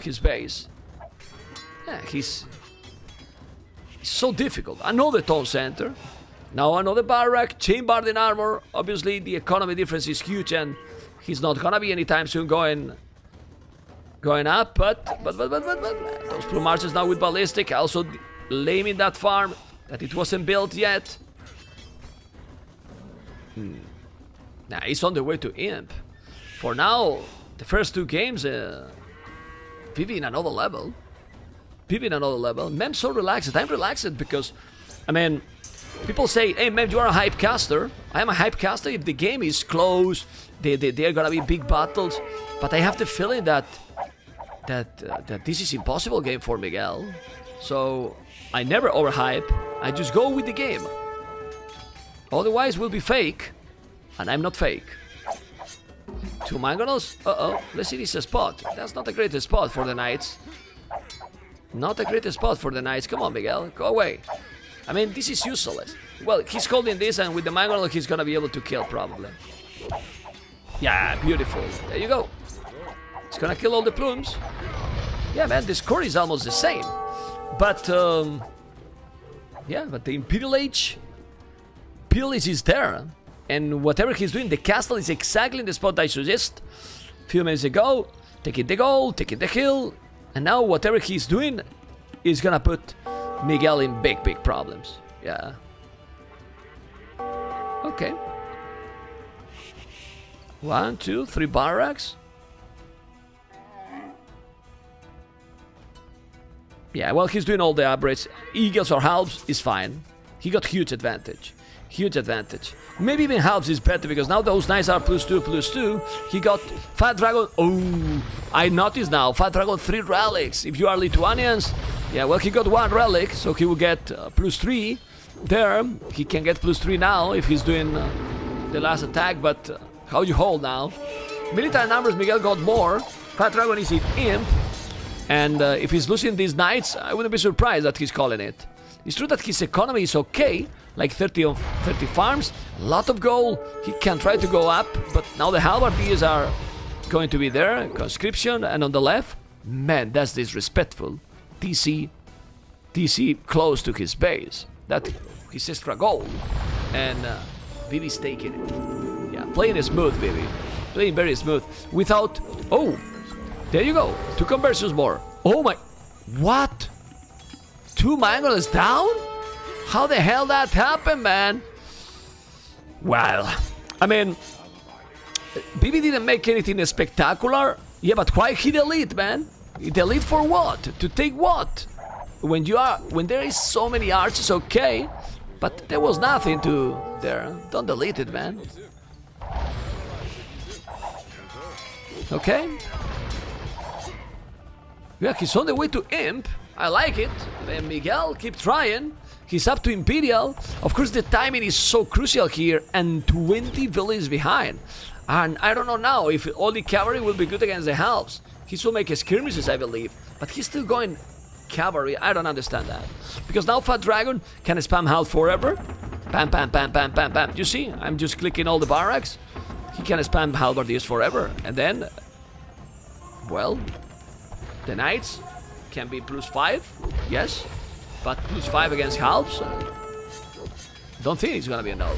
his base. Yeah, he's so difficult. Another town center. Now another barrack, chain barred in armor. Obviously the economy difference is huge and he's not gonna be anytime soon going up, but those blue marches now with ballistic, also laming that farm that it wasn't built yet. Now he's on the way to Imp. For now, the first two games, PB in another level. Mem so relaxed. I'm relaxed because, I mean, people say, hey, man, you are a hype caster. I am a hype caster if the game is close. There are gonna be big battles. But I have the feeling that this is impossible game for Miguel. So I never overhype. I just go with the game. Otherwise, we'll be fake. And I'm not fake. 2 mangonels? Uh-oh. Let's see this spot. That's not the greatest spot for the knights. Come on, Miguel. Go away. I mean, this is useless. Well, he's holding this, and with the mangonel, he's gonna be able to kill, probably. Yeah, beautiful. There you go. He's gonna kill all the plumes. Yeah, man, the score is almost the same. But, yeah, but the Imperial Age... Pillage is there. And whatever he's doing, the castle is exactly in the spot I suggested a few minutes ago. taking the goal, taking the hill, and now whatever he's doing is gonna put Miguel in big problems. Yeah. Okay. 1, 2, 3 barracks. Yeah, well, he's doing all the upgrades. Eagles or halves is fine. He got huge advantage. Huge advantage. Maybe even halves is better because now those knights are +2/+2. He got Fat Dragon. Oh, I noticed now. Fat Dragon 3 relics. If you are Lithuanians, yeah, well, he got 1 relic, so he will get +3 there. He can get +3 now if he's doing the last attack, but how you hold now? Military numbers, Miguel got more. Fat Dragon is an imp, and if he's losing these knights, I wouldn't be surprised that he's calling it. It's true that his economy is okay, like 30 farms, a lot of gold. He can try to go up, but now the halberdiers are going to be there, conscription, and on the left, man, that's disrespectful. TC close to his base, that his extra gold, and Vivi's taking it. Yeah, playing smooth, Vivi, playing very smooth, without, oh, there you go, 2 conversions more. Oh my, what? 2 mangoes down? How the hell that happened, man? Well, I mean, BB didn't make anything spectacular. Yeah, but why he delete, man? He delete for what? To take what? When there is so many arches, okay. But there was nothing to there. Don't delete it, man. Okay. Yeah, he's on the way to imp. I like it. And Miguel keep trying. He's up to Imperial. Of course, the timing is so crucial here, and 20 villages behind. And I don't know now if all the cavalry will be good against the halves. He still make skirmishes, I believe, but he's still going cavalry. I don't understand that, because now Fat Dragon can spam half forever. Pam, pam, pam, pam, pam, pam. You see, I'm just clicking all the barracks. He can spam halberdiers forever, and then, well, the knights can be +5, yes, but +5 against halves, don't think it's gonna be enough.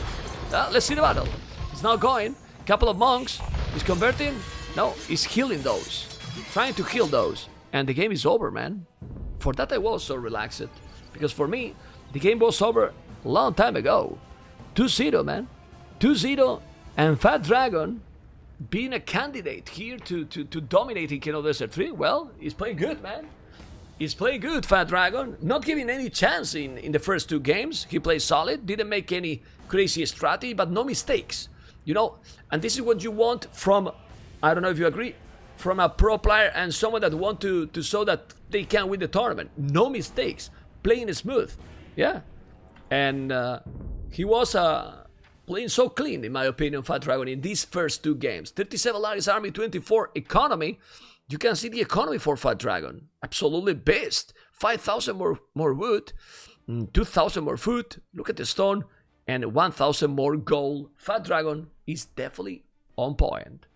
Let's see the battle. It's now going, couple of monks, he's converting, no, he's healing those, trying to heal those, and the game is over, man. For that I was so relaxed, because for me, the game was over long time ago. 2-0, man, 2-0, and Fat Dragon being a candidate here to dominate in King of the Desert 3, well, he's playing good, man. He's playing good, Fat Dragon, not giving any chance in the first 2 games. He plays solid, didn't make any crazy strategy, but no mistakes, you know. And this is what you want from, I don't know if you agree, from a pro player and someone that want to show that they can win the tournament. No mistakes, playing smooth, yeah. And he was playing so clean, in my opinion, Fat Dragon, in these first 2 games. 37 largest army, 24 economy. You can see the economy for Fat Dragon. Absolutely best. 5,000 more wood, 2,000 more food, look at the stone, and 1,000 more gold. Fat Dragon is definitely on point.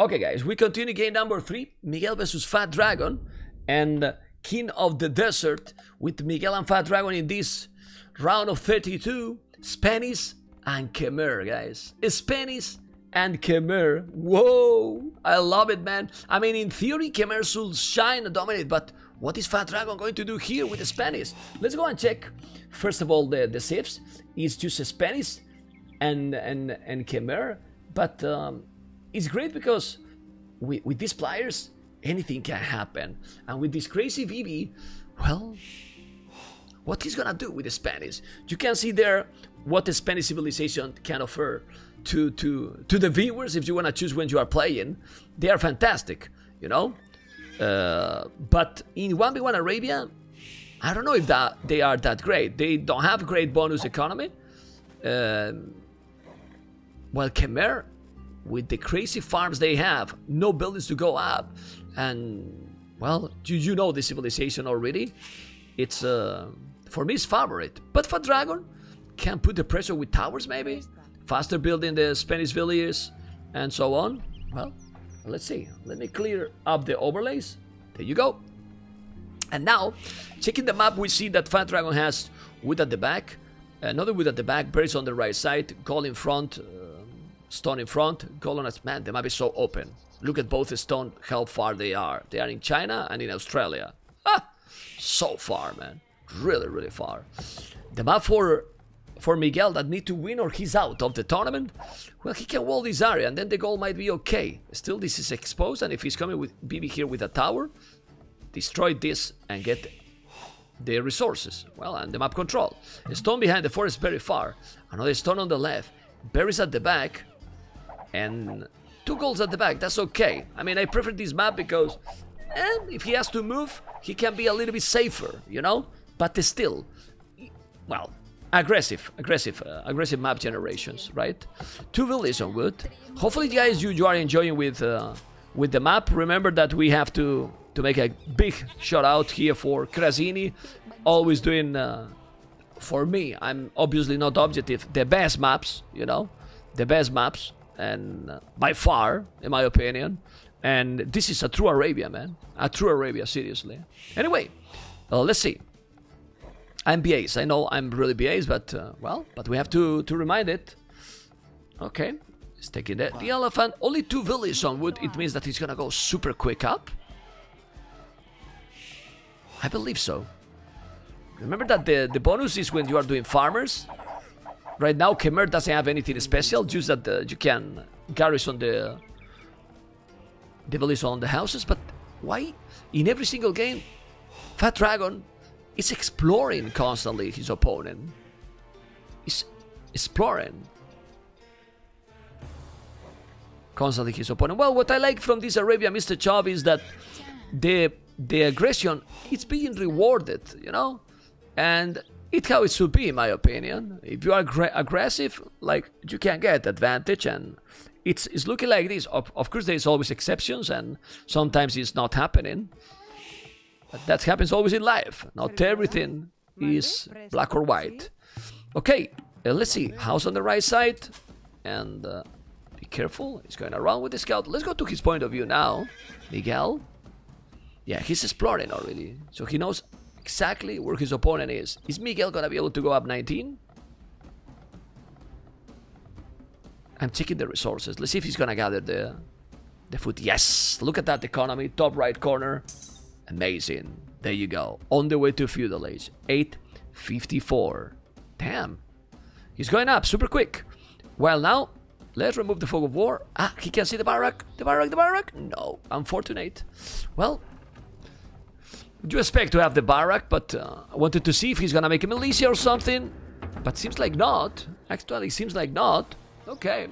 Okay, guys, we continue game number 3, Miguel versus Fat Dragon, and King of the Desert, with Miguel and Fat Dragon in this round of 32, Spanish and Khmer, guys. Spanish and Khmer, whoa, I love it, man. I mean, in theory, Khmer should shine and dominate, but what is Fat Dragon going to do here with the Spanish? Let's go and check. First of all, the sieves is just Spanish and Khmer, but it's great because with these players, anything can happen. And with this crazy Vivi, well, what he's gonna do with the Spanish? You can see there what the Spanish civilization can offer to the viewers if you want to choose when you are playing. They are fantastic, you know, but in 1v1 Arabia, I don't know if that they are that great. They don't have great bonus economy, while Khmer, with the crazy farms they have, no buildings to go up, and well, you know the civilization already. It's for me it's favorite, but Fat Dragon can put the pressure with towers, maybe faster building the Spanish villages and so on. Well, let's see. Let me clear up the overlays. There you go. And now, checking the map, we see that Fat Dragon has wood at the back, another wood at the back, berries on the right side, gold in front, Stone in front, colonized. Man, the map is so open. Look at both stones, how far they are. They are in China and in Australia. Ah, so far, man. Really, really far. The map for Miguel that need to win or he's out of the tournament. Well, he can wall this area and then the goal might be okay. Still, this is exposed, and if he's coming with BB here with a tower, destroy this and get the resources. Well, and the map control. A stone behind the forest very far. Another stone on the left. Berries at the back. And two goals at the back. That's okay. I mean, I prefer this map because if he has to move, he can be a little bit safer, you know? But still, well, aggressive map generations, right? Two villages on wood. Hopefully, guys, you are enjoying with the map. Remember that we have to make a big shout out here for Krasini, always doing, for me, I'm obviously not objective, the best maps, you know, the best maps, and by far, in my opinion. And this is a true Arabia, man, a true Arabia, seriously. Anyway, let's see. I'm biased. I know I'm really biased, but well, but we have to remind it. Okay, he's taking the elephant. Only two villages on wood. It means that he's gonna go super quick up. I believe so. Remember that the bonus is when you are doing farmers. Right now, Khmer doesn't have anything special. Just that you can garrison the villages on the houses. But why? In every single game, Fat Dragon. It's exploring constantly his opponent. It's exploring constantly his opponent. Well, what I like from this Arabia, Mr. Chubb, is that the aggression is being rewarded, you know? And it's how it should be, in my opinion. If you are aggressive, like, you can get advantage, and it's looking like this. Of course, there's always exceptions, and sometimes it's not happening. That happens always in life. Not everything is black or white. Okay, let's see. House on the right side. And be careful. He's going around with the scout. Let's go to his point of view now. Miguel. Yeah, he's exploring already. So he knows exactly where his opponent is. Is Miguel going to be able to go up 19? I'm checking the resources. Let's see if he's going to gather the food. Yes! Look at that economy. Top right corner. Amazing. There you go. On the way to feudal age. 854. Damn. He's going up super quick. Well, now, let's remove the fog of war. Ah, he can see the barrack. The barrack, the barrack. No, unfortunate. Well, you expect to have the barrack, but I wanted to see if he's going to make a militia or something. But seems like not. Actually, seems like not. Okay.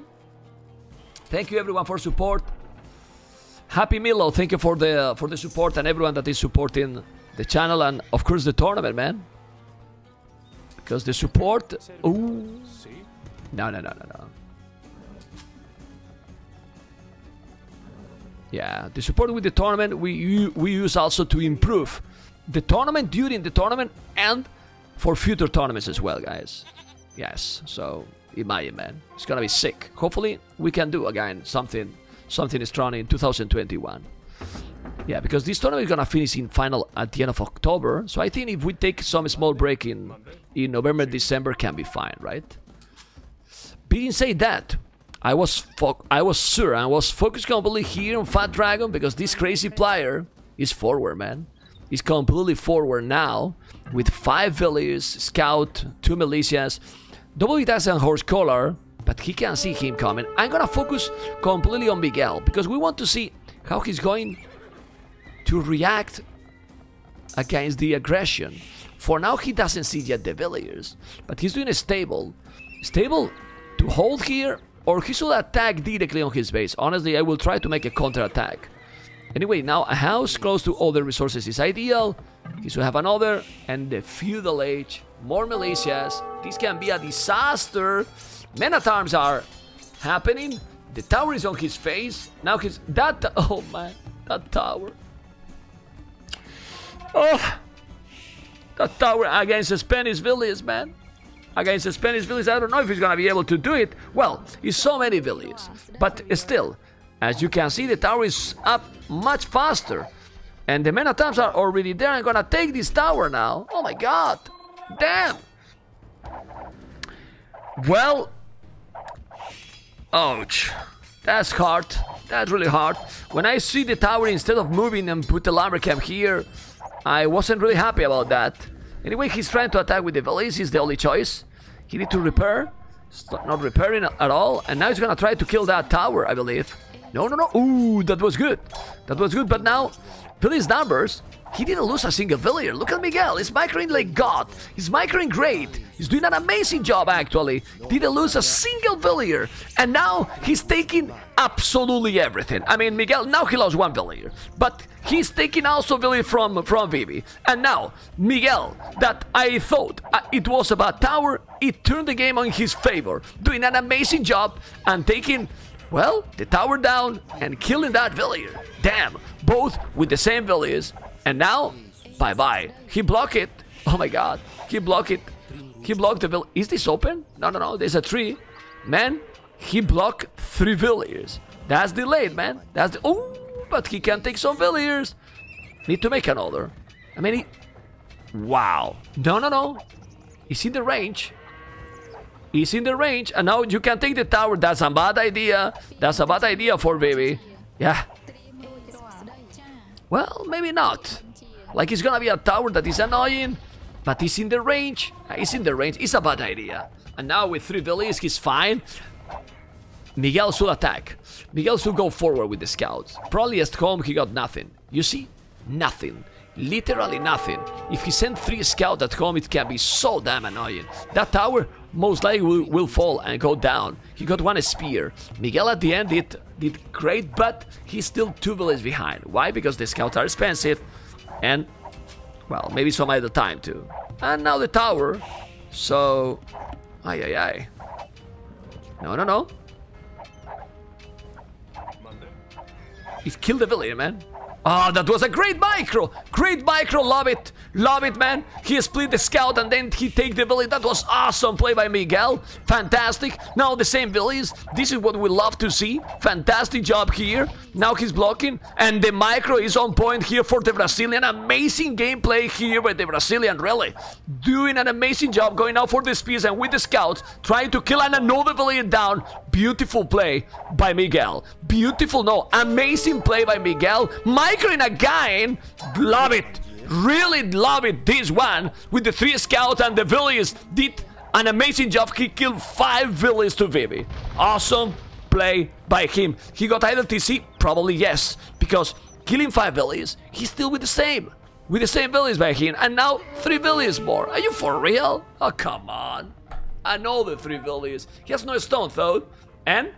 Thank you, everyone, for support. Happy Milo, thank you for the support and everyone that is supporting the channel and of course the tournament, man. Because the support, ooh, no. Yeah, the support with the tournament we use also to improve the tournament during the tournament and for future tournaments as well, guys. Yes, so imagine, man, it's gonna be sick. Hopefully we can do again something is strong in 2021. Yeah, because this tournament is gonna finish in final at the end of October, so I think if we take some small break in November, December can be fine, right? Being said that, I was focused completely here on Fat Dragon because this crazy player is forward, man. He's completely forward now with 5 villages, scout, 2 militias, double itas and horse collar. But he can see him coming. I'm gonna focus completely on Miguel because we want to see how he's going to react against the aggression. For now, he doesn't see yet the villagers, but he's doing a stable to hold here, or he should attack directly on his base. Honestly, I will try to make a counter-attack. Anyway, now a house close to all the resources is ideal. He should have another, and the feudal age, more militias. This can be a disaster. Men-at-arms are happening. The tower is on his face. Now he's... Oh, man. That tower. Oh. That tower against the Spanish village, man. Against the Spanish village. I don't know if he's going to be able to do it. Well, it's so many villages. But still, as you can see, the tower is up much faster. And the men-at-arms are already there. I'm going to take this tower now. Oh, my God. Damn. Well... Ouch. That's hard. That's really hard. When I see the tower, instead of moving and put the lumber camp here, I wasn't really happy about that. Anyway, he's trying to attack with the valise. Is the only choice. He needs to repair. It's not repairing at all. And now he's gonna try to kill that tower, I believe. No, no, no. Ooh, that was good. That was good. But now, Philly's numbers. He didn't lose a single villager. Look at Miguel. He's microing like God. He's microing great. He's doing an amazing job, actually. Didn't lose a single villager. And now he's taking absolutely everything. I mean, Miguel, now he lost one villager. But he's taking also villager from Vivi. And now, Miguel, that I thought it was about tower, it turned the game on his favor. Doing an amazing job and taking, well, the tower down and killing that villager. Damn. Both with the same villagers. And now, bye-bye. He blocked it. Oh my god. He blocked it. He blocked the village. Is this open? No, no, no. There's a tree. Man, he blocked 3 villagers. That's delayed, man. That's the... Oh, but he can take some villagers. Need to make another. I mean, he... Wow. No, no, no. He's in the range. He's in the range. And now you can take the tower. That's a bad idea. That's a bad idea for baby. Yeah. Well, maybe not. Like, it's gonna be a tower that is annoying, but it's in the range. It's in the range. It's a bad idea. And now with 3 villages, he's fine. Miguel should attack. Miguel should go forward with the scouts. Probably at home, he got nothing. You see? Nothing. Literally nothing. If he sent 3 scouts at home, it can be so damn annoying. That tower most likely will fall and go down. He got 1 spear. Miguel at the end did great, but he's still 2 villages behind. Why? Because the scouts are expensive, and well, maybe some other time too. And now the tower. So, ay ay ay. No, no, no. He's killed the villager, man. Oh, that was a great micro! Great micro, love it! Love it, man! He split the scout and then he take the village. That was awesome play by Miguel. Fantastic. Now the same village. This is what we love to see. Fantastic job here. Now he's blocking. And the micro is on point here for the Brazilian. Amazing gameplay here by the Brazilian, really. Doing an amazing job, going out for the spears and with the scouts. Trying to kill another village down. Beautiful play by Miguel. Beautiful, no, amazing play by Miguel. Microing again. Love it. Really love it, this one, with the 3 scouts and the villagers. Did an amazing job. He killed 5 villagers to Vivi. Awesome play by him. He got either TC? Probably yes, because killing 5 villagers, he's still with the same villagers by him. And now 3 villagers more. Are you for real? Oh, come on. I know the 3 villagers. He has no stone, though. And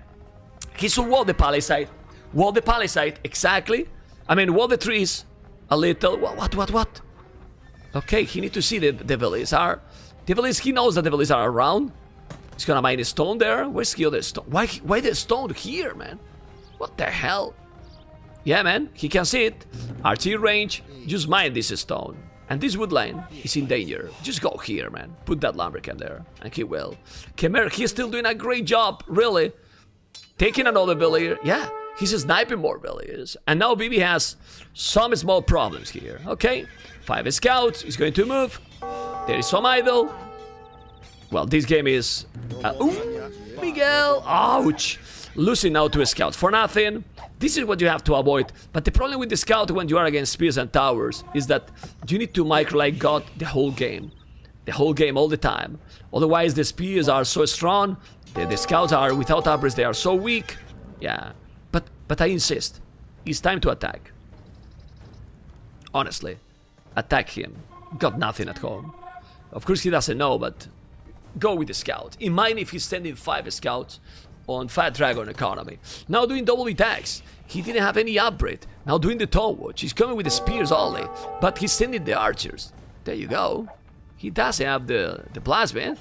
he should wall the palisade. Wall the palisade, exactly. I mean, wall the trees. A little, what? Okay, he need to see the villages are. The villages, he knows that the villages are around. He's gonna mine a stone there. Where's the other stone? Why the stone here, man? What the hell? Yeah, man, he can see it. RT range, just mine this stone. And this wood line is in danger. Just go here, man. Put that lumber camp there, and he will. Khmer, he's still doing a great job, really. Taking another villager, yeah. He's sniping more villages. And now Vivi has some small problems here. Okay. 5 scouts. He's going to move. There is some idle. Well, this game is... ooh, Miguel. Ouch. Losing now to a scout for nothing. This is what you have to avoid. But the problem with the scout when you are against spears and towers is that you need to micro like God the whole game. The whole game, all the time. Otherwise, the spears are so strong. The scouts are without uppers. They are so weak. Yeah. But I insist, it's time to attack. Honestly, attack him. Got nothing at home. Of course he doesn't know, but go with the scout. In mind if he's sending 5 scouts on Fat Dragon economy. Now doing double attacks. He didn't have any upgrade. Now doing the Tone Watch. He's coming with the spears only, but he's sending the archers. There you go. He doesn't have the blacksmith.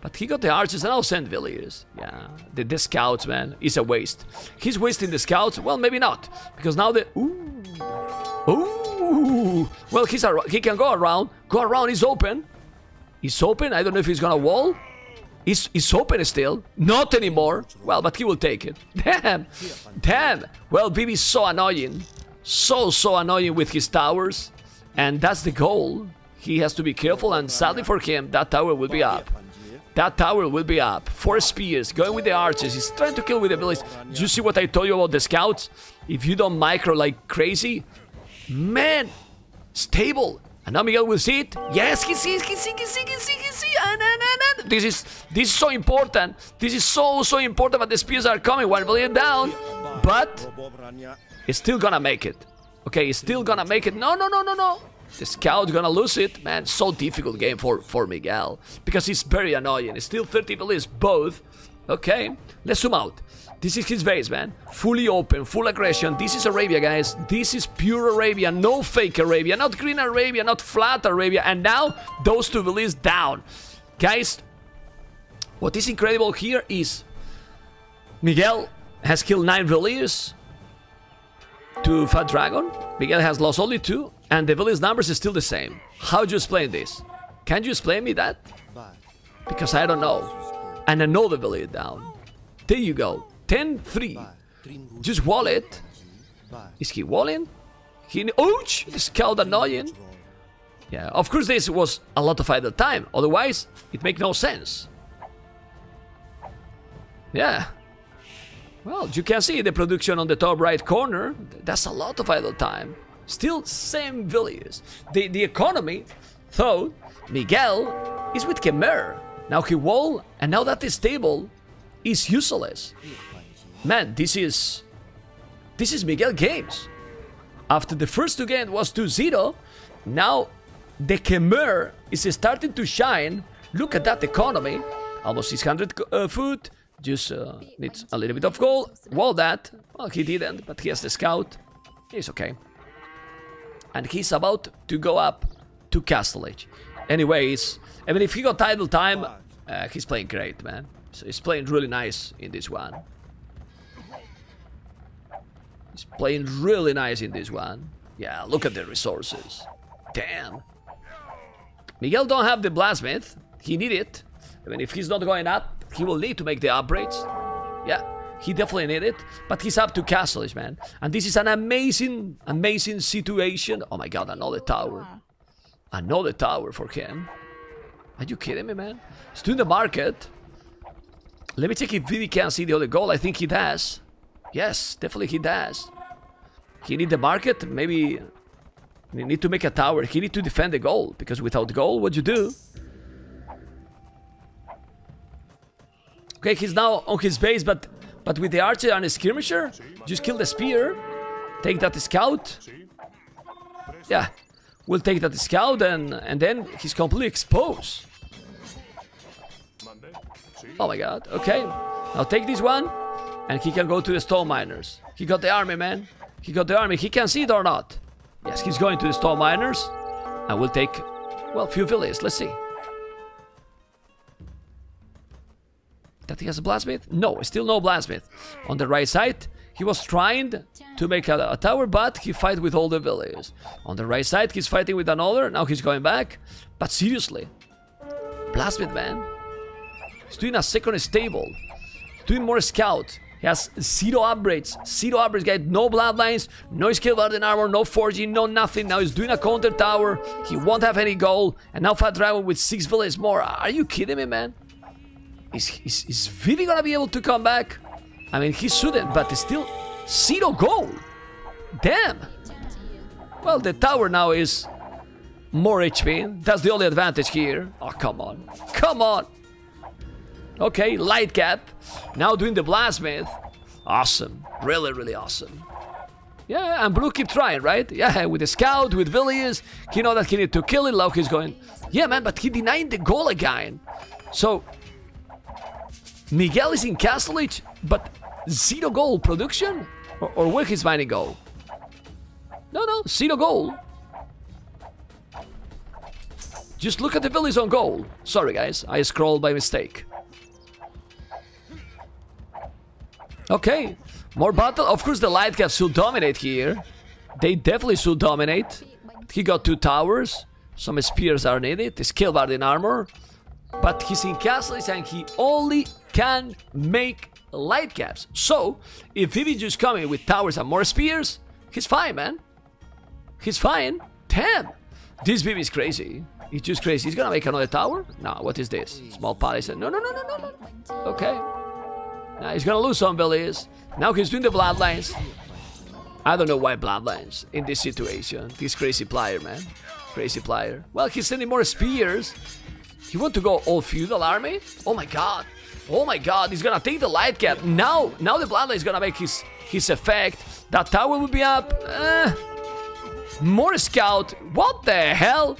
But he got the archers and I'll send villagers. Yeah, the scouts, man, is a waste. He's wasting the scouts. Well, maybe not, because now the ooh. Well, he can go around. Go around. He's open. He's open. I don't know if he's gonna wall. He's open still. Not anymore. Well, but he will take it. Damn. Well, Vivi's so annoying, so annoying with his towers, and that's the goal. He has to be careful. And sadly for him, that tower will be up. That tower will be up. 4 spears, going with the archers. He's trying to kill with the abilities. Did you see what I told you about the scouts? If you don't micro like crazy, man, stable. And now Miguel will see it. Yes, he sees, he sees. And. This is so important. This is so important. But the spears are coming. 1 million down, but he's still gonna make it. Okay, he's still gonna make it. No. The scout gonna lose it, man. So difficult game for Miguel because he's very annoying. It's still 30 abilities both. Okay, let's zoom out. This is his base, man. Fully open, full aggression. This is Arabia, guys. This is pure Arabia, no fake Arabia, not green Arabia, not flat Arabia. And now those 2 abilities down, guys. What is incredible here is Miguel has killed 9 abilities to Fat Dragon. Miguel has lost only 2. And the villain's numbers is still the same. How do you explain this? Can you explain me that? Because I don't know. And another villain down. There you go. 10-3. Just wall it. Is he walling? Ouch! The scout annoying. Yeah, of course this was a lot of idle time. Otherwise, it makes no sense. Yeah. Well, you can see the production on the top right corner. That's a lot of idle time. Still same villages. The economy, though, Miguel is with Khmer. Now he wall, and now that is stable, is useless. Man, this is Miguel games. After the first 2 games was 2-0, now the Khmer is starting to shine. Look at that economy, almost 600 food. Just needs a little bit of gold. Wall that. Well, he didn't, but he has the scout. He's okay. And he's about to go up to Castellage. Anyways, I mean, if he got idle time, he's playing great, man. So he's playing really nice in this one. Yeah, look at the resources. Damn. Miguel don't have the blacksmith. He need it. I mean, if he's not going up, he will need to make the upgrades. Yeah. He definitely needed it, but he's up to Castellage, man. And this is an amazing, amazing situation. Oh my god, another tower. Another tower for him. Are you kidding me, man? He's doing the market. Let me check if Vivi can see the other goal. I think he does. Yes, definitely he does. He needs the market. Maybe he needs to make a tower. He needs to defend the goal, because without goal, what you do? Okay, he's now on his base, but with the archer and a skirmisher, just kill the spear, take that scout. Yeah, we'll take that scout, and then he's completely exposed. Oh my god, okay. Now take this one, and he can go to the stone miners. He got the army, man. He got the army. He can see it or not. Yes, he's going to the stone miners, and we'll take, well, few villages. Let's see. That he has a blacksmith? No, still no blacksmith. On the right side, he was trying to make a tower, but he fight with all the villages. On the right side, he's fighting with another. Now he's going back. But seriously, blacksmith, man. He's doing a second stable. Doing more scout. He has 0 upgrades. 0 upgrades, guys. No bloodlines. No skill garden armor. No forging. No nothing. Now he's doing a counter tower. He won't have any gold. And now Fat Dragon with 6 villages more. Are you kidding me, man? Is Vivi gonna be able to come back? I mean, he shouldn't, but still 0 goal. Damn. Well, the tower now is more HP. That's the only advantage here. Oh, come on. Come on. Okay, light cap. Now doing the blacksmith. Awesome. Really, really awesome. Yeah, and Blue keep trying, right? Yeah, with the scout, with Villiers. He know that he need to kill it. Now he's going... Yeah, man, but he denied the goal again. So... Miguel is in Castellage, but 0 goal production? Or where he's finding goal? No, 0 goal. Just look at the villages on goal. Sorry, guys, I scrolled by mistake. Okay, more battle. Of course, the light caps should dominate here. They definitely should dominate. He got 2 towers. Some spears are needed. The skill bar in armor. But he's in Castellage and he only can make light caps. So, if Vivi just coming with towers and more spears, he's fine, man. He's fine. Damn. This Vivi is crazy. He's just crazy. He's gonna make another tower? No, what is this? Small palace. No, no, no, no, no, no. Okay. Now he's gonna lose some villages. Now he's doing the bloodlines. I don't know why bloodlines in this situation. This crazy player, man. Crazy player. Well, he's sending more spears. He want to go all feudal army? Oh my god. Oh my god, he's gonna take the light cap. Now the bloodline is gonna make his effect. That tower will be up. More scout. What the hell?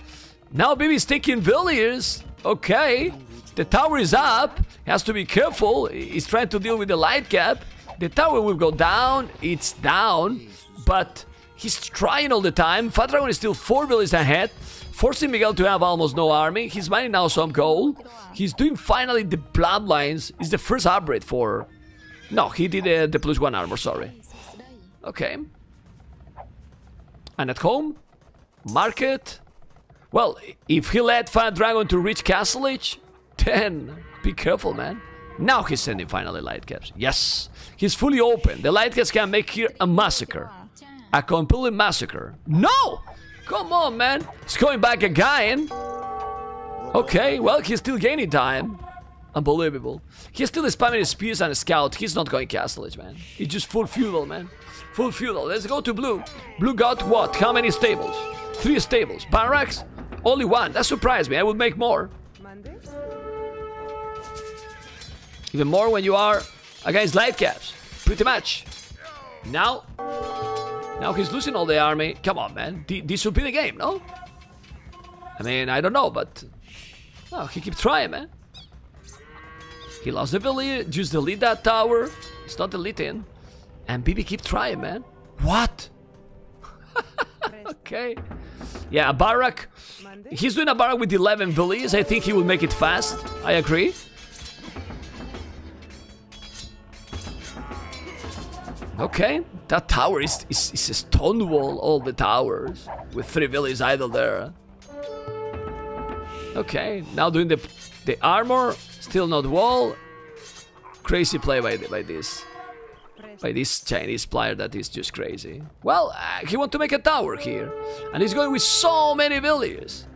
Now baby's taking villagers. Okay. The tower is up. Has to be careful. He's trying to deal with the light cap. The tower will go down. It's down. But he's trying all the time. Fat Dragon is still 4 villages ahead, forcing Miguel to have almost no army. He's mining now some gold. He's doing finally the bloodlines. It's the first upgrade for... No, he did the +1 armor, sorry. Okay. And at home, market. Well, if he let Fat Dragon to reach Castle Age, then be careful, man. Now he's sending finally light caps. Yes, he's fully open. The light caps can make here a massacre. A complete massacre. No! Come on, man. He's going back again. Okay, well, he's still gaining time. Unbelievable. He's still spamming his spears and a scout. He's not going Castle Age, man. He's just full feudal, man. Full feudal. Let's go to blue. Blue got what? How many stables? 3 stables. Barracks? Only 1. That surprised me. I would make more. Even more when you are against light caps. Pretty much. Now he's losing all the army. Come on, man. This should be the game, no? I mean, I don't know, but... No, he keeps trying, man. He lost the village, just delete that tower. It's not deleting. And BB keep trying, man. What? Okay. Yeah, a barrack. He's doing a barrack with 11 villages. I think he will make it fast. I agree. Okay. That tower is a stone wall, all the towers. With 3 villages idle there. Okay. Now doing the armor. Still not wall. Crazy play by this Chinese player that is just crazy. Well, he wants to make a tower here. And he's going with so many villages.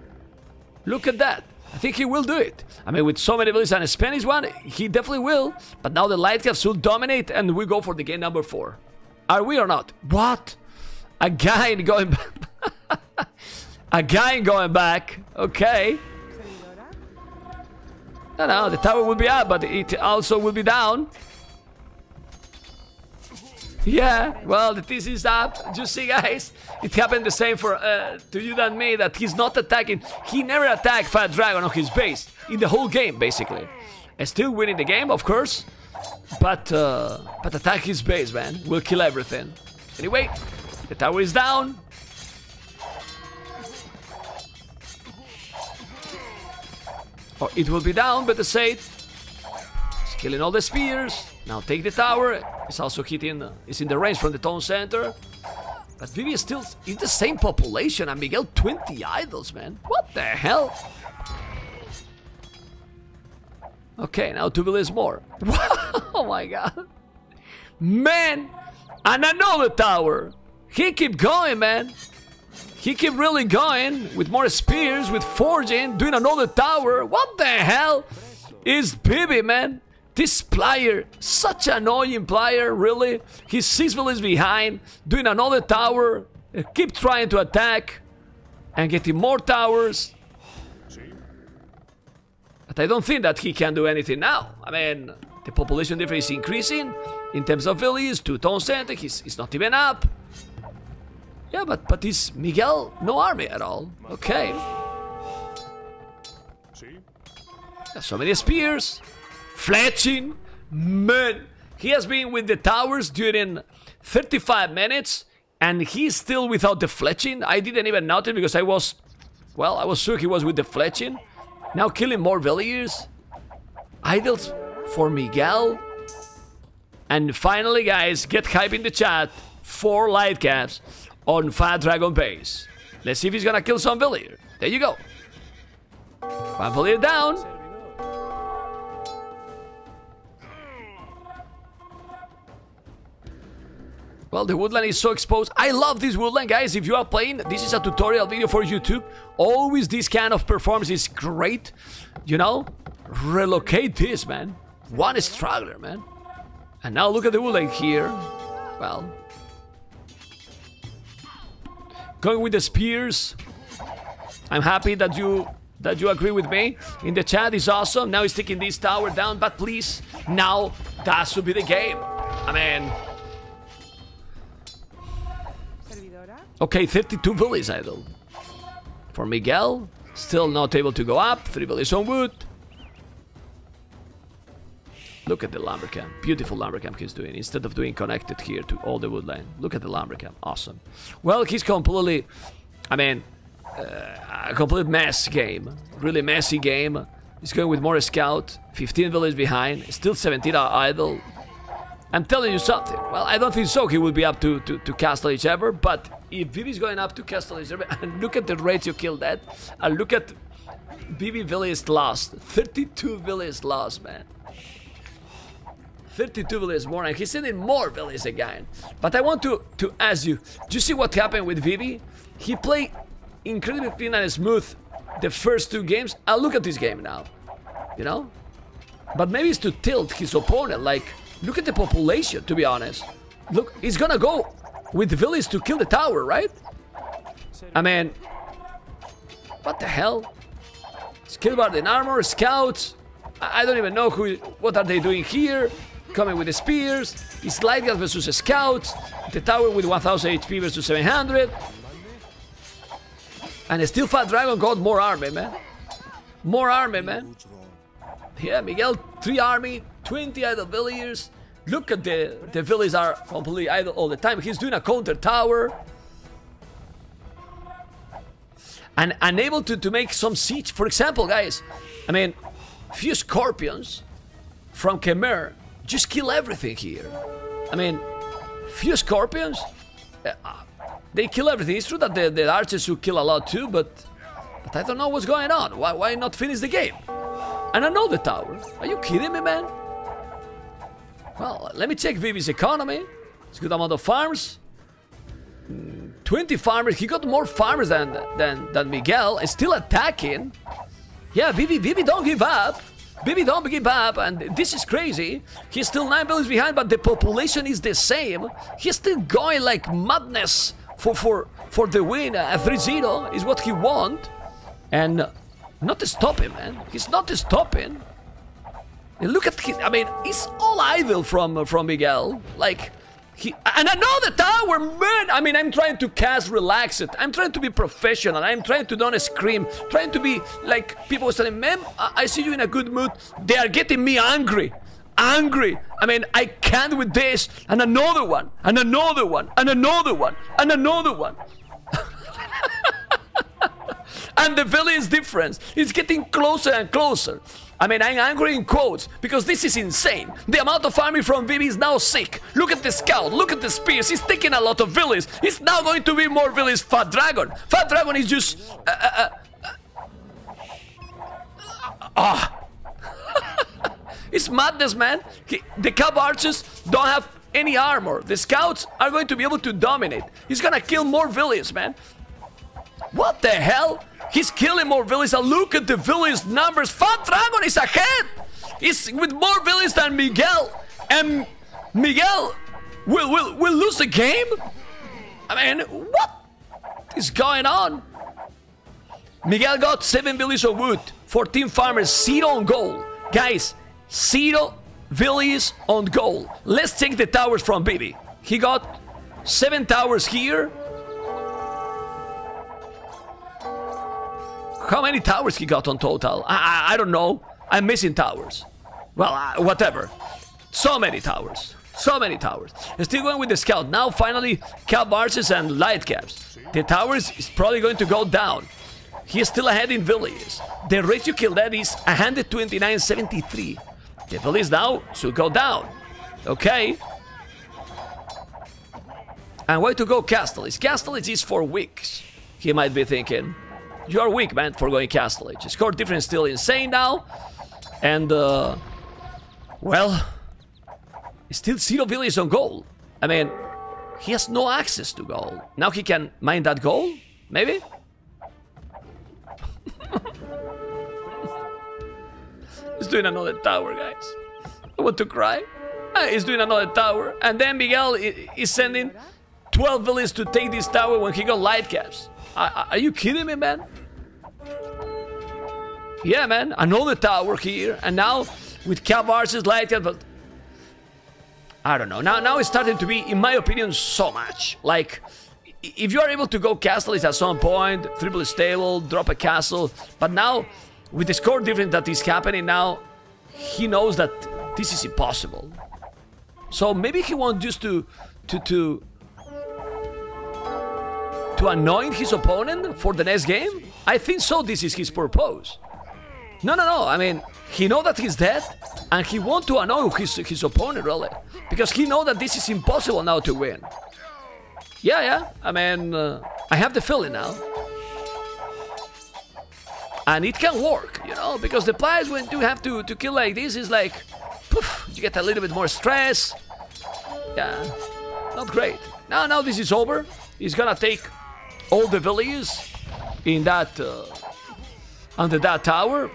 Look at that. I think he will do it. I mean, with so many villages and a Spanish one, he definitely will. But now the Lightcaps will dominate and we go for the game number 4. Are we or not? What? Again going back. Again going back. Okay. No, the tower will be up, but it also will be down. Yeah, well, this is up. Just see, guys, it happened the same for to you than me, that he's not attacking. He never attacked Fat Dragon on his base in the whole game, basically. And still winning the game, of course, but attack his base, man. Will kill everything. Anyway, the tower is down. Or it will be down, better said. He's killing all the spears. Now take the tower. It's also hitting. It's in the range from the town center. But BB is still in the same population. And Miguel 20 idols, man. What the hell? Okay, now 2 villages more. Oh my god. Man! And another tower. He keep going, man. He keep really going with more spears, with forging, doing another tower. What the hell is BB, man? This player, such an annoying player, really. He's 6 villages behind, doing another tower, keep trying to attack and getting more towers. But I don't think that he can do anything now. I mean, the population difference is increasing in terms of villages, 2 town center, he's not even up. Yeah, but is Miguel no army at all? Okay. So many spears. Fletching. Man. He has been with the towers during 35 minutes. And he's still without the fletching. I didn't even notice because I was... Well, I was sure he was with the fletching. Now killing more villagers. Idols for Miguel. And finally, guys, get hype in the chat. 4 light caps on Fat Dragon base. Let's see if he's gonna kill some villager. There you go. 1 villager down. Well, the woodland is so exposed. I love this woodland, guys. If you are playing, this is a tutorial video for YouTube. Always this kind of performance is great. You know, relocate this, man. One straggler, man. And now look at the woodland here. Well, going with the spears. I'm happy that you agree with me. In the chat is awesome. Now he's taking this tower down, but please, now that should be the game. I mean, okay, 52 villas idle. For Miguel, still not able to go up. 3 villas on wood. Look at the lumber camp. Beautiful lumber camp he's doing. Instead of doing connected here to all the woodland. Look at the lumber camp. Awesome. Well, he's completely, I mean, a complete mess game. Really messy game. He's going with more scout. 15 villas behind. Still 17 are idle. I'm telling you something. Well, I don't think so. He will be up to Castellage ever. But if Vivi's going up to Castellage ever, and look at the ratio kill that. And look at Vivi villas lost. 32 villas lost, man. 32 villas more, and he's sending more villas again. But I want to ask you, do you see what happened with Vivi? He played incredibly clean and smooth the first 2 games. And look at this game now, you know? But maybe it's to tilt his opponent, like, look at the population, to be honest. Look, he's gonna go with villas to kill the tower, right? I mean, what the hell? Skill bar in armor, scouts. I don't even know who. What are they doing here? Coming with the spears, it's light gun versus scouts, the tower with 1000 HP versus 700, and still Fat Dragon got more army, man. More army, man. Yeah, Miguel, 3 army, 20 idle villagers. Look at the villas are completely idle all the time. He's doing a counter tower. And unable to make some siege. For example, guys, I mean, few scorpions from Khmer just kill everything here. I mean, few scorpions, they kill everything. It's true that the archers who kill a lot too, but I don't know what's going on. Why not finish the game? And I know the tower. Are you kidding me, man? Well, let me check Vivi's economy. It's a good amount of farms. 20 farmers. He got more farmers than Miguel, and still attacking. Yeah, Vivi don't give up. Vivi don't give up, and this is crazy. He's still 9 villages behind, but the population is the same. He's still going like madness for the win. A 3-0 is what he want, and not stopping, man. He's not stopping. And look at him. I mean, it's all idle from Miguel. Like, he, and I know the tower, man. I mean, I'm trying to cast relax it. I'm trying to be professional. I'm trying to don't scream. Trying to be like people was telling, "Mem, I see you in a good mood." They are getting me angry, angry. I mean, I can't with this and another one and another one and another one and another one. And the villain's difference is getting closer and closer. I mean, I'm angry in quotes, because this is insane. The amount of army from Vivi is now sick. Look at the scout, look at the spears. He's taking a lot of villains. He's now going to be more villains. Fat Dragon. Fat Dragon is just... It's madness, man. The cab archers don't have any armor. The scouts are going to be able to dominate. He's gonna kill more villains, man. What the hell? He's killing more villains, and look at the villains numbers. Fat Dragon is ahead. He's with more villains than Miguel, and Miguel will lose the game. I mean, what is going on? Miguel got 7 villains of wood, 14 farmers, 0 on goal, guys. 0 villains on goal. Let's take the towers from Vivi. He got 7 towers here. How many towers he got on total? I don't know. I'm missing towers. Well, whatever. So many towers. So many towers. And still going with the scout. Now, finally, cab archers and light caps. The towers is probably going to go down. He is still ahead in villages. The ratio kill that is 129-73. The villages now should go down. Okay. And way to go, Castellage. Castellage is for weeks. He might be thinking, you are weak, man, for going Castellage. Score difference still insane now. And, well, still 0 villains on goal. I mean, He has no access to gold. Now he can mine that gold? Maybe? He's doing another tower, guys. I want to cry. He's doing another tower. And then Miguel is sending 12 villains to take this tower when he got light caps. Are you kidding me, man? Yeah, man. Another tower here. And now with cap versus light caps. I don't know. Now it's starting to be, in my opinion, so much. Like, if you are able to go castles at some point, triple stable, drop a castle. But now, with the score difference that is happening now, he knows that this is impossible. So maybe he wants just to anoint his opponent for the next game? I think so. This is his purpose. No. I mean, he knows that he's dead, and he wants to annoy his opponent, really. Because he knows that this is impossible now to win. Yeah. I mean, I have the feeling now. And it can work, you know, because the players, when you have to kill like this, is like, poof, you get a little bit more stress. Yeah, not great. Now this is over. He's gonna take all the villages in that, under that tower.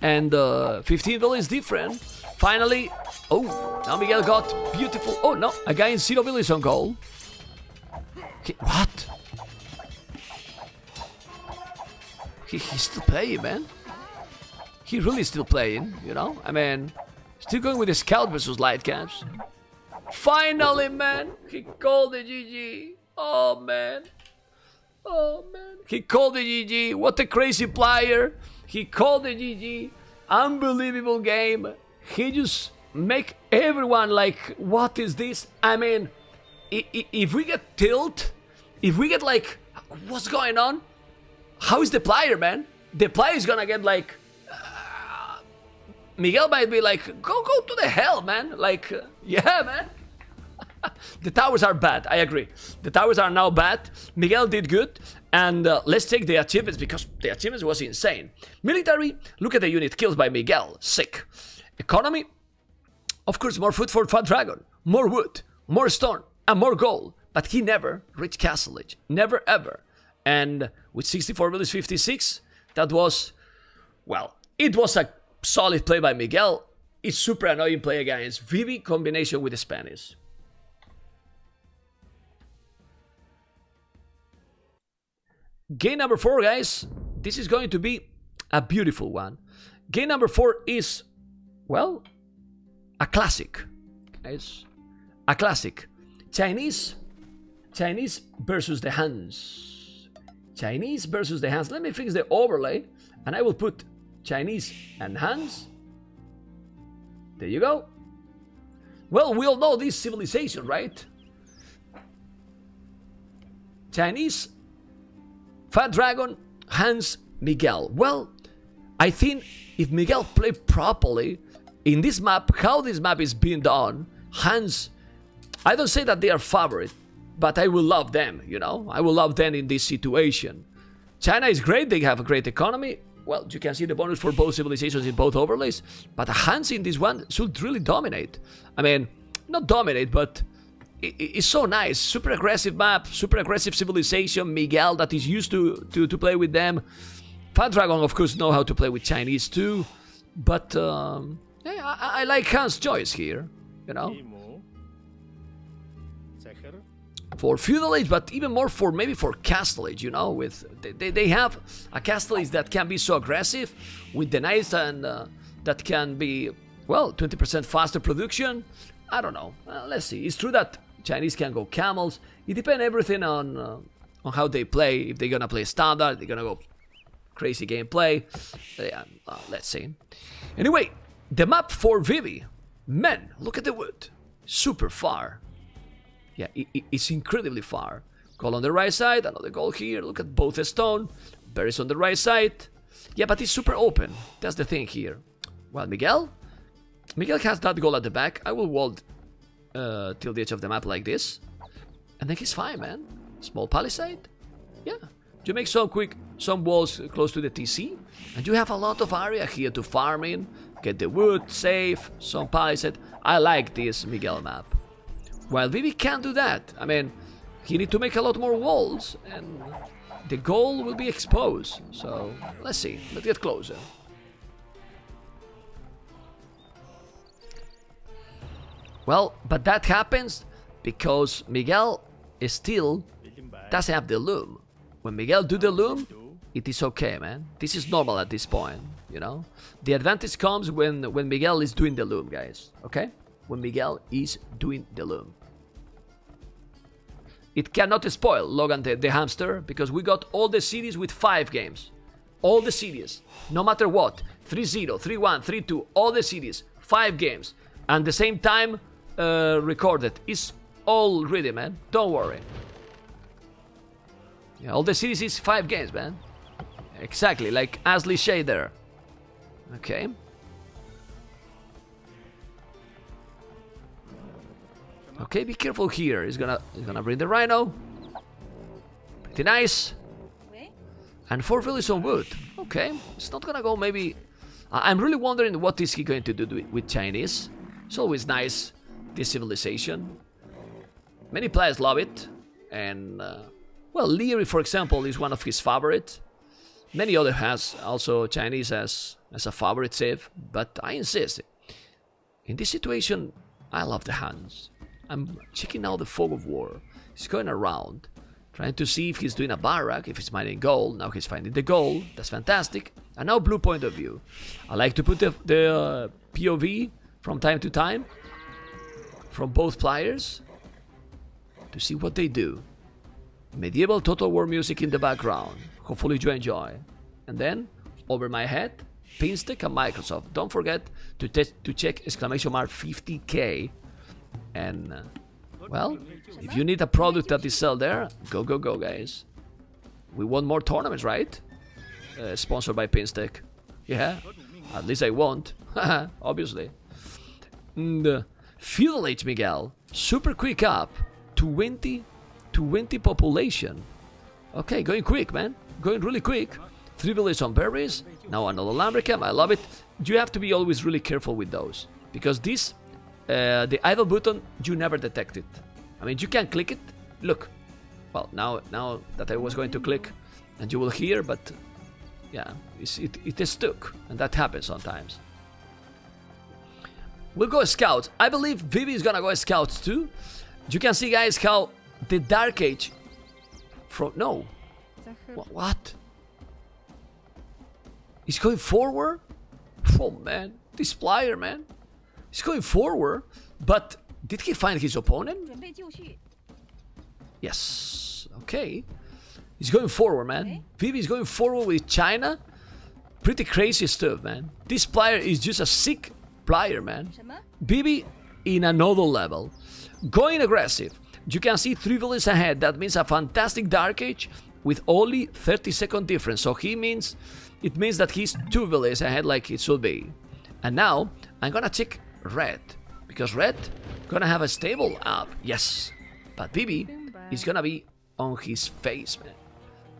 And 15 villages different. Finally, oh, now Miguel got beautiful. Oh, no, a guy in 0 villages on goal. Okay, what? He's still playing, man. He really still playing, you know? I mean, still going with the scout versus light caps. Finally, man, he called the GG. Oh, man. He called the GG. What a crazy player. He called the GG. Unbelievable game. He just make everyone like, what is this? I mean, if we get tilt, if we get like, what's going on? How is the player, man? The player is gonna get like... Miguel might be like, go to the hell, man. Like, yeah, man. The towers are bad, I agree. The towers are now bad. Miguel did good. And let's take the achievements, because the achievements was insane. Military, look at the unit kills by Miguel. Sick. Economy, of course, more food for Fat Dragon. More wood, more stone, and more gold. But he never reached castleage. Never, ever. And with 64 villages, 56, that was, well, it was a solid play by Miguel. It's super annoying play against Vivi combination with the Spanish. Game number 4, guys. This is going to be a beautiful one. Game number 4 is, well, a classic. Guys, a classic. Chinese versus the Hans. Chinese versus the Hans. Let me fix the overlay, and I will put Chinese and Hans. There you go. Well, we all know this civilization, right? Chinese, Fat Dragon, Hans, Miguel. Well, I think if Miguel played properly in this map, how this map is being done, Hans, I don't say that they are favorite, but I will love them, you know? I will love them in this situation. China is great. They have a great economy. Well, you can see the bonus for both civilizations in both overlays. But Hans in this one should really dominate. I mean, not dominate, but it's so nice. Super aggressive map, super aggressive civilization. Miguel that is used to play with them. Fat Dragon, of course, know how to play with Chinese too. But yeah, I like Hans' choice here, you know? For feudal age, but even more for maybe for castle age, you know, with they have a castle age that can be so aggressive with the knights and that can be, well, 20% faster production. I don't know. Let's see. It's true that Chinese can go camels. It depends everything on how they play. If they're gonna play standard, they're gonna go crazy gameplay. Yeah, let's see. Anyway, the map for Vivi, man, look at the wood, super far. Yeah, it's incredibly far. Goal on the right side, another goal here. Look at both stone. Berries on the right side. Yeah, but it's super open. That's the thing here. Well, Miguel has that goal at the back. I will wall till the edge of the map like this. And then he's fine, man. Small palisade. Yeah. You make some walls close to the TC. And you have a lot of area here to farm in. Get the wood, save, some palisade. I like this Miguel map. Well, we can't do that. I mean, he need to make a lot more walls, and the goal will be exposed. So, let's see. Let's get closer. Well, but that happens because Miguel is still doesn't have the loom. When Miguel do the loom, it is okay, man. This is normal at this point, you know. The advantage comes when Miguel is doing the loom, guys, okay? When Miguel is doing the loom. It cannot spoil Logan the hamster, because we got all the series with 5 games. All the series, no matter what. 3-0, 3-1, 3-2, all the series, 5 games. And the same time recorded. It's all ready, man. Don't worry. Yeah, all the series is 5 games, man. Exactly, like Ashley Shader. Okay. Okay, be careful here. He's gonna bring the rhino. Pretty nice. And 4 villas on wood. Okay, it's not gonna go maybe... I'm really wondering what is he going to do with Chinese. It's always nice, this civilization. Many players love it. And... well, Leary, for example, is one of his favorites. Many other has also Chinese as a favorite save, but I insist. In this situation, I love the Hans. I'm checking out the fog of war. He's going around, trying to see if he's doing a barrack, if he's mining gold. Now he's finding the gold. That's fantastic. And now blue point of view. I like to put the POV from time to time, from both players, to see what they do. Medieval Total War music in the background. Hopefully you enjoy. And then, over my head, Pinstick and Microsoft. Don't forget to check exclamation mark 50k. And, well, if you need a product that is sold there, go, go, go, guys. We want more tournaments, right? Sponsored by Pinstick. Yeah, at least I want. Obviously. And, Feudal Age Miguel. Super quick up. 20 population. Okay, going quick, man. Going really quick. 3 villages on berries. Now another lambricam. I love it. You have to be always really careful with those, because this, the idle button, you never detect it. I mean, you can click it. Look. Well, now that I was going to click, and you will hear, but yeah, it is stuck, and that happens sometimes. We'll go scouts. I believe Vivi is gonna go scouts too. You can see, guys, how the Dark Age from... No. What? It's going forward? Oh, man. This player, man. It's going forward. But did he find his opponent? Yes. Okay. He's going forward, man. Vivi is going forward with China. Pretty crazy stuff, man. This player is just a sick player, man. Vivi in another level. Going aggressive. You can see 3 villages ahead. That means a fantastic Dark Age with only 30-second difference. So it means that he's 2 villages ahead, like it should be. And now I'm gonna check red, because red gonna have a stable up. Yes, but BB is gonna be on his face, man,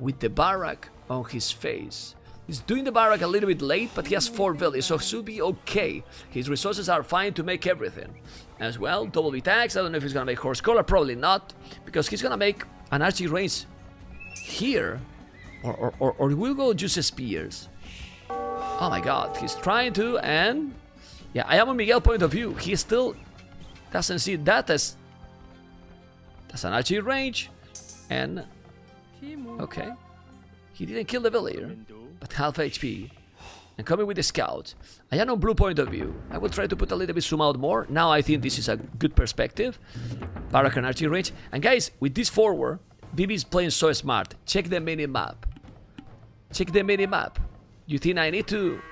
with the barrack on his face. He's doing the barrack a little bit late, but he has 4 villages, so should be okay. His resources are fine to make everything. As well, double B tags. I don't know if he's gonna make horse collar, probably not, because he's gonna make an archery range here, or we'll go just spears. Oh my god, he's trying to, and yeah, I am on Miguel's point of view. He still doesn't see that as that's an archery range, and okay, he didn't kill the villager. But half HP. And coming with the scout. I had no blue point of view. I will try to put a little bit zoom out more. Now I think this is a good perspective. Barrack and archery range. And guys, with this forward, BB is playing so smart. Check the mini map. Check the mini map. You think I need to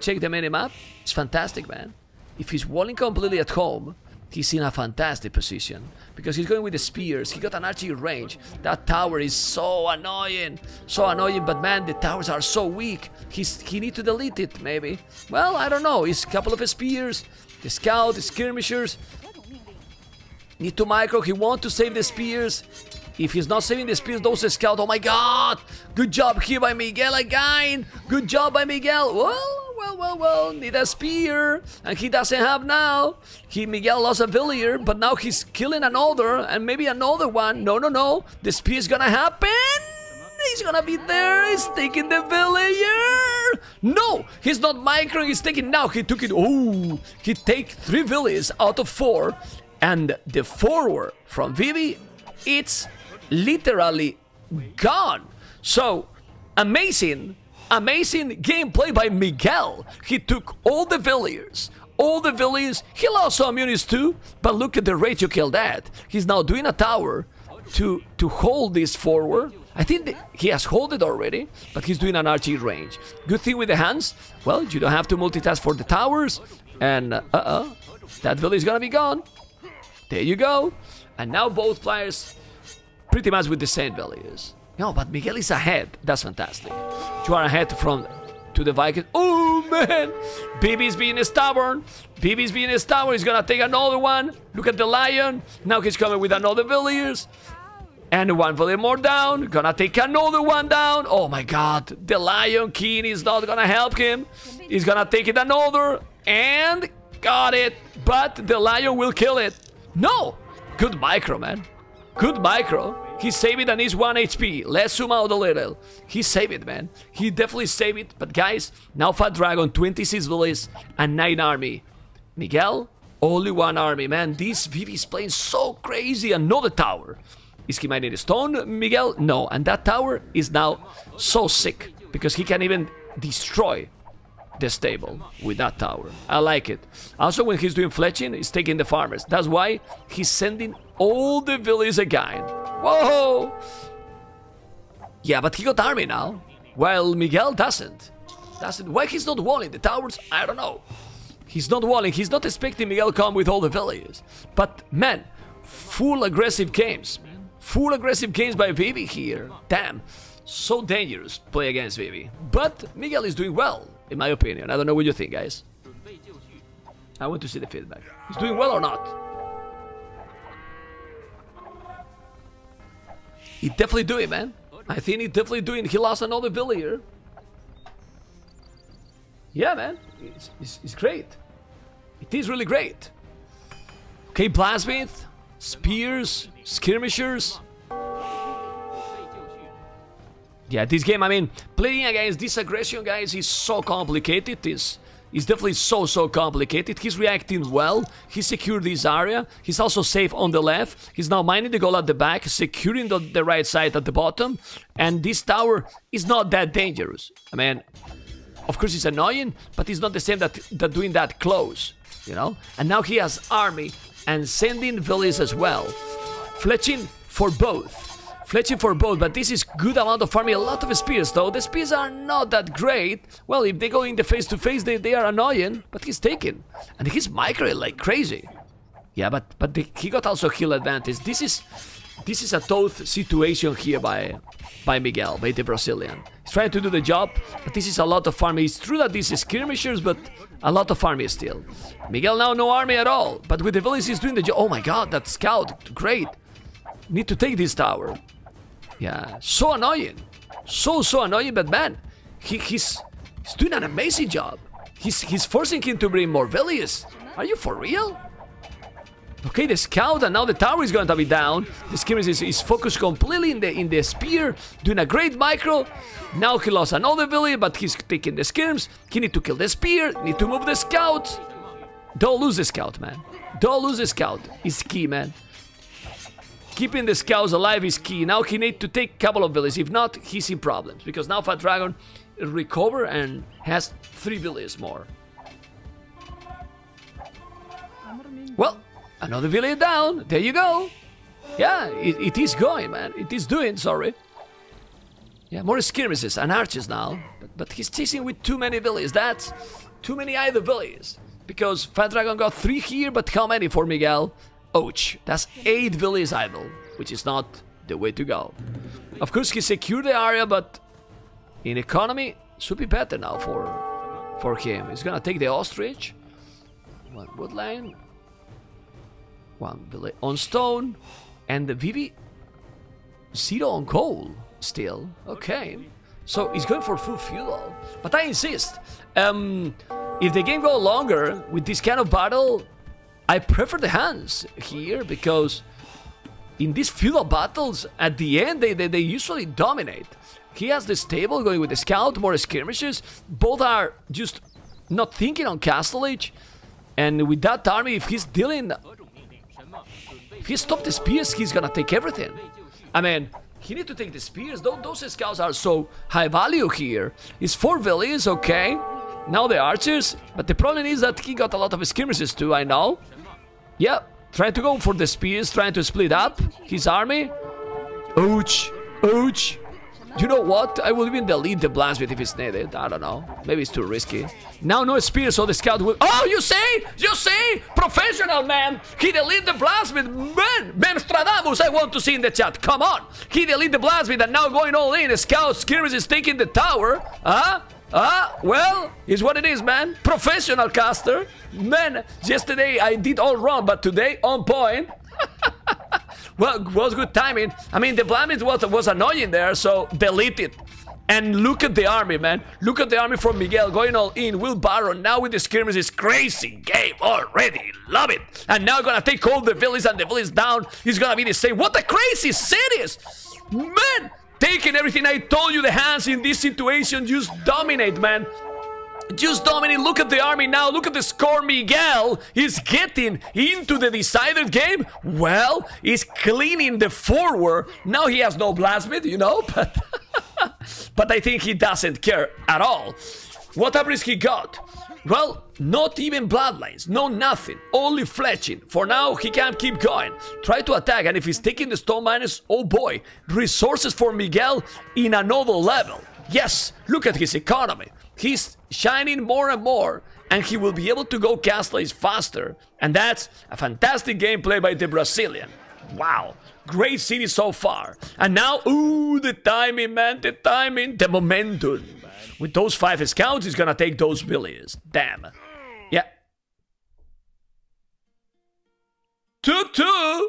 check the mini map? It's fantastic, man. If he's walling completely at home, he's in a fantastic position, because he's going with the spears. He got an archery range. That tower is so annoying. So annoying, but man, the towers are so weak. He needs to delete it, maybe. Well, I don't know. It's a couple of spears. The scout, the skirmishers. Need to micro. He wants to save the spears. If he's not saving the spears, those scout. Oh my god. Good job here by Miguel again. Good job by Miguel. Well, well, need a spear, and he doesn't have now. Miguel lost a villager, but now he's killing another, and maybe another one. No, the spear is gonna happen. He's gonna be there, he's taking the villager. No, he's not microing, he's taking now, he took it. Oh, he take 3 villages out of 4, and the forward from Vivi, it's literally gone. So, amazing gameplay by Miguel. He took all the villagers. He lost some units too, but look at the rate you killed that. He's now doing a tower to hold this forward. I think that he has hold it already, but he's doing an archery range. Good thing with the hands, well, you don't have to multitask for the towers, and that village is gonna be gone. There you go. And now both players pretty much with the same values. No, but Miguel is ahead. That's fantastic. You are ahead from to the Vikings. Oh, man. Bibi's being stubborn. He's going to take another one. Look at the lion. Now he's coming with another villagers. And one villager more down. Going to take another one down. Oh, my God. The Lion King is not going to help him. He's going to take it another. And got it. But the lion will kill it. No. Good micro, man. Good micro. He saved it and he's 1 HP. Let's zoom out a little. He saved it, man. He definitely saved it. But guys, now Fat Dragon, 26 villages and 9 army. Miguel, only 1 army, man. This Vivi is playing so crazy. Another tower. Is he mining a stone, Miguel? No. And that tower is now so sick because he can even destroy the stable with that tower. I like it. Also, when he's doing fletching, he's taking the farmers. That's why he's sending all the villages again. Whoa! Yeah, but he got army now. Well, Miguel doesn't. Why he's not walling the towers? I don't know. He's not walling. He's not expecting Miguel come with all the villages. But man, full aggressive games. Full aggressive games by Vivi here. Damn, so dangerous play against Vivi. But Miguel is doing well, in my opinion. I don't know what you think, guys. I want to see the feedback. He's doing well or not? He definitely doing, man. I think he definitely doing. He lost another villager. Yeah, man. It's great. It is really great. Okay, blacksmith, spears, skirmishers. Yeah, this game, I mean, playing against this aggression, guys, is so complicated. It's definitely so complicated. He's reacting well. He secured this area. He's also safe on the left. He's now mining the goal at the back, securing the right side at the bottom. And this tower is not that dangerous. I mean, of course it's annoying, but it's not the same that doing that close, you know? And now he has army and sending villages as well. Fletching for both. But this is good amount of farming, a lot of spears though. The spears are not that great. Well, if they go in the face-to-face, they are annoying, but he's taking. And he's microing like crazy. Yeah, but he got also heal advantage. This is a tough situation here by Miguel, by the Brazilian. He's trying to do the job, but this is a lot of farming. It's true that this is skirmishers, but a lot of farming still. Miguel now no army at all, but with the village he's doing the job. Oh my God, that scout, great. Need to take this tower. Yeah, so annoying. So annoying, but man, he's doing an amazing job. He's forcing him to bring more villages. Are you for real? Okay, the scout and now the tower is going to be down. The skirmish is focused completely in the spear, doing a great micro. Now he lost another village, but he's taking the skirms. He need to kill the spear, need to move the scout. Don't lose the scout, man. Don't lose the scout. It's key, man. Keeping the scouts alive is key. Now he needs to take a couple of villages. If not, he's in problems. Because now Fat Dragon recover and has 3 villages more. Well, another village down. There you go. Yeah, it is going, man. It is doing, sorry. Yeah, more skirmishes and archers now. But he's chasing with too many villages. That's too many either villages. Because Fat Dragon got 3 here, but how many for Miguel? Ouch, that's 8 villages idle, which is not the way to go. Of course, he secured the area, but in economy, should be better now for him. He's gonna take the ostrich. 1 woodland. 1 village on stone. And the Vivi, 0 on coal still. Okay. So he's going for full feudal. But I insist, if the game goes longer with this kind of battle, I prefer the Hans here, because in these feudal battles, at the end, they usually dominate. He has the stable going with the scout, more skirmishes. Both are just not thinking on castlage. And with that army, if he's dealing... if he stops the spears, he's gonna take everything. I mean, he needs to take the spears. Those scouts are so high value here. It's 4 villages, okay. Now the archers. But the problem is that he got a lot of skirmishes too, I know. Yeah, trying to go for the spears, trying to split up his army. Ouch, ouch. You know what? I would even delete the blacksmith if it's needed. I don't know. Maybe it's too risky. Now no spear, so the scout will... oh, you see? You see? Professional, man. He deleted the blacksmith. Man, Stradamus, I want to see in the chat. Come on. He deleted the blacksmith and now going all in. The scout skirmish is taking the tower. Huh? Well, is what it is, man. Professional caster. Man, yesterday I did all wrong, but today on point. Well, it was good timing. I mean, the blacksmith was annoying there, so delete it. And look at the army, man. Look at the army from Miguel going all in. Will Baron now with the skirmish is crazy game already. Love it. And now gonna take all the villages and the villages down. He's gonna be the same. What a crazy cities! Man, taking everything. I told you the Hans in this situation just dominate, man. Just dominate. Look at the army now. Look at the score. Miguel is getting into the decided game. Well, he's cleaning the forward. Now he has no blacksmith, you know, but but I think he doesn't care at all. What average he got? Well, not even bloodlines, no nothing, only fletching. For now, he can't keep going. Try to attack, and if he's taking the stone miners, oh boy, resources for Miguel in another level. Yes, look at his economy. He's shining more and more, and he will be able to go castlage faster. And that's a fantastic gameplay by the Brazilian. Wow, great city so far. And now, ooh, the timing, man, the timing, the momentum. With those 5 scouts, he's gonna take those villages. Damn. Yeah. 2-2.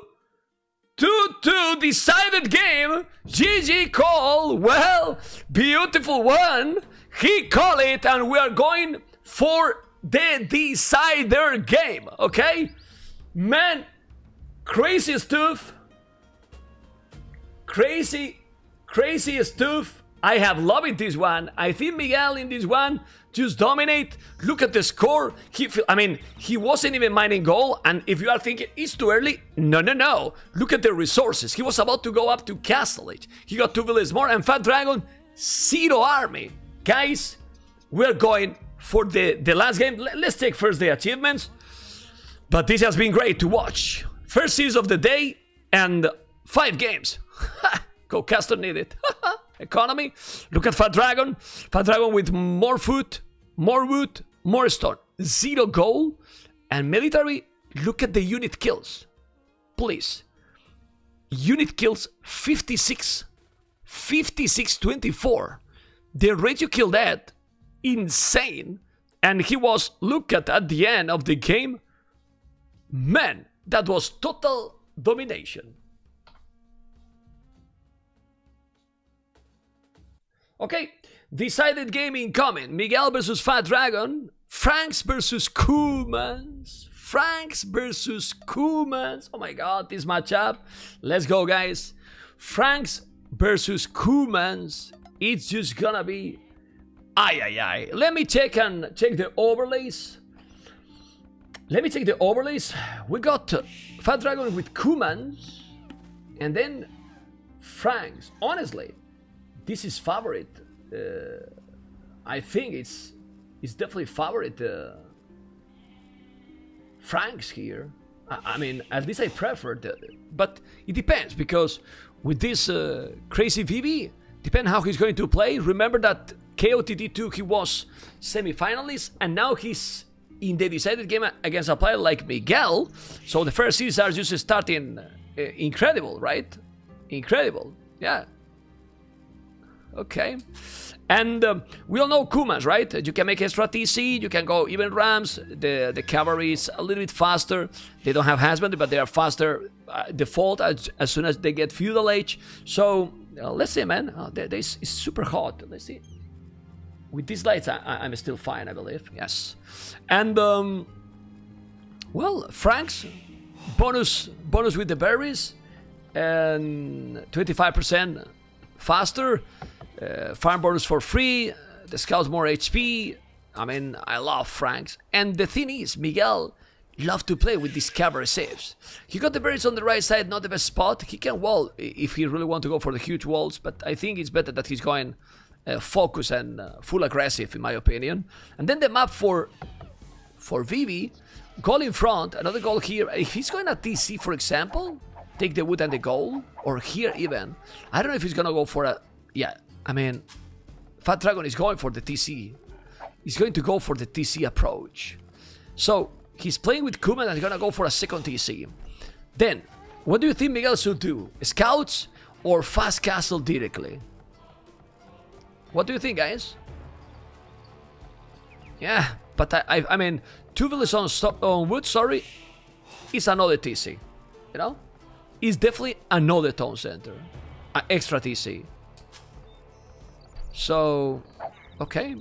2-2, decided game. GG call. Well, beautiful one. He called it, and we are going for the decider game, okay? Man, crazy stuff. Crazy, crazy stuff. I have loved this one. I think Miguel in this one just dominate. Look at the score. I mean, he wasn't even mining gold, and if you are thinking it's too early, no, no, no. Look at the resources. He was about to go up to Castlage. He got 2 villages more, and Fat Dragon, 0 army. Guys, we're going for the last game. Let's take first the achievements. But this has been great to watch. First series of the day and 5 games. Go caster needed. Economy. Look at Fat Dragon. Fat Dragon with more food, more wood, more stone. 0 gold. And military, look at the unit kills. Please. Unit kills 56. 56, 24. The rate you kill that, insane. And he was, look at the end of the game. Man, that was total domination. Okay, decided game incoming. Miguel versus Fat Dragon. Franks versus Kumanz. Franks versus Kumanz. Oh my god, this matchup. Let's go, guys. Franks versus Kumanz. It's just gonna be ay. Let me check and check the overlays. Let me check the overlays. We got Fat Dragon with Kumanz and then Franks. Honestly, this is favorite. I think it's definitely favorite Franks here. I mean, at least I prefer the, but it depends, because with this crazy VB, depend how he's going to play. Remember that KOTD2, he was semi-finalist, and now he's in the decided game against a player like Miguel. So the first series are just starting incredible, right? Incredible, yeah. Okay. And we all know Kumanz, right? You can make extra TC, you can go even Rams. The cavalry is a little bit faster. They don't have husbandry, but they are faster default as soon as they get feudal age. So Let's see, man. Oh, this is super hot. Let's see. With these lights, I'm still fine, I believe. Yes. And, well, Franks, bonus with the berries, and 25% faster, farm bonus for free, the scouts more HP. I mean, I love Franks. And the thing is, Miguel loved to play with these cavalry saves. He got the berries on the right side, not the best spot. He can wall if he really wants to go for the huge walls, but I think it's better that he's going focus and full aggressive, in my opinion. And then the map for Vivi, goal in front, another goal here. If he's going at TC, for example, take the wood and the goal, or here even. I don't know if he's going to go for a... Yeah, I mean, Fat Dragon is going for the TC. He's going to go for the TC approach. So, he's playing with Kumanz and he's going to go for a second TC. Then, what do you think Miguel should do? Scouts or fast castle directly? What do you think, guys? Yeah, but I mean, two villages on wood, sorry, is another TC, you know? It's definitely another town center, an extra TC. So, okay.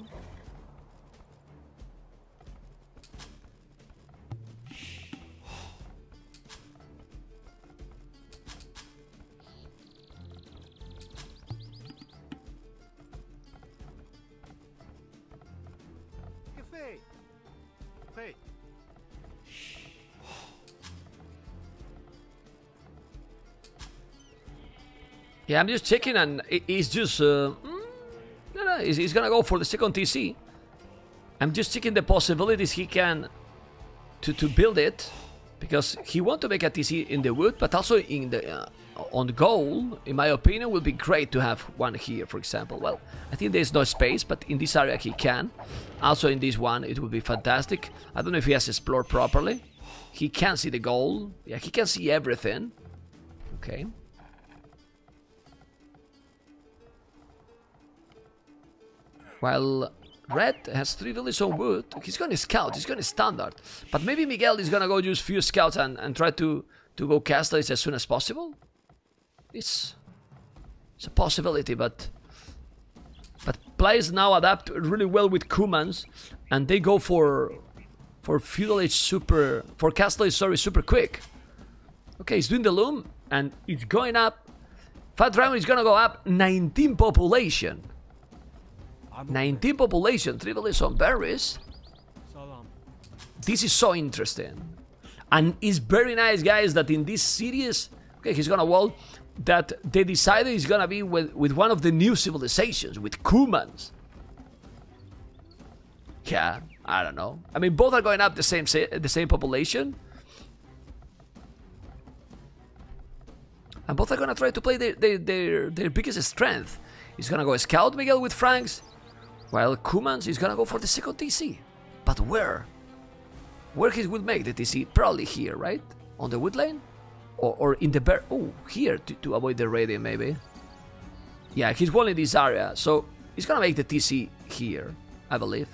Yeah, I'm just checking, and it's just... no, he's gonna go for the second TC. I'm just checking the possibilities he can to build it, because he want to make a TC in the wood, but also in the on goal. In my opinion, would be great to have one here, for example. Well, I think there's no space, but in this area he can. Also in this one, it would be fantastic. I don't know if he has explored properly. He can see the goal. Yeah, he can see everything. Okay. While Red has three villages on wood, he's going to scout, he's going to standard. But maybe Miguel is going to go use few scouts and try to go castles as soon as possible. It's a possibility, but players now adapt really well with Kumanz, and they go for feudalage super, for castles, sorry, super quick. Okay, he's doing the loom, and it's going up. Fat Dragon is going to go up 19 population. 19 population, 3 villages on berries. This is so interesting. And it's very nice, guys, that in this series, okay, he's gonna wall, that they decided he's gonna be with one of the new civilizations, with Kumanz. Yeah, I don't know. I mean, both are going up the same population. And both are gonna try to play their biggest strength. He's gonna go scout Miguel with Franks. While Kumanz is gonna go for the second TC. But where? Where he would make the TC? Probably here, right? On the wood lane? Or in the bear... Oh, here, to avoid the raiding, maybe. Yeah, he's walling this area, so he's gonna make the TC here, I believe.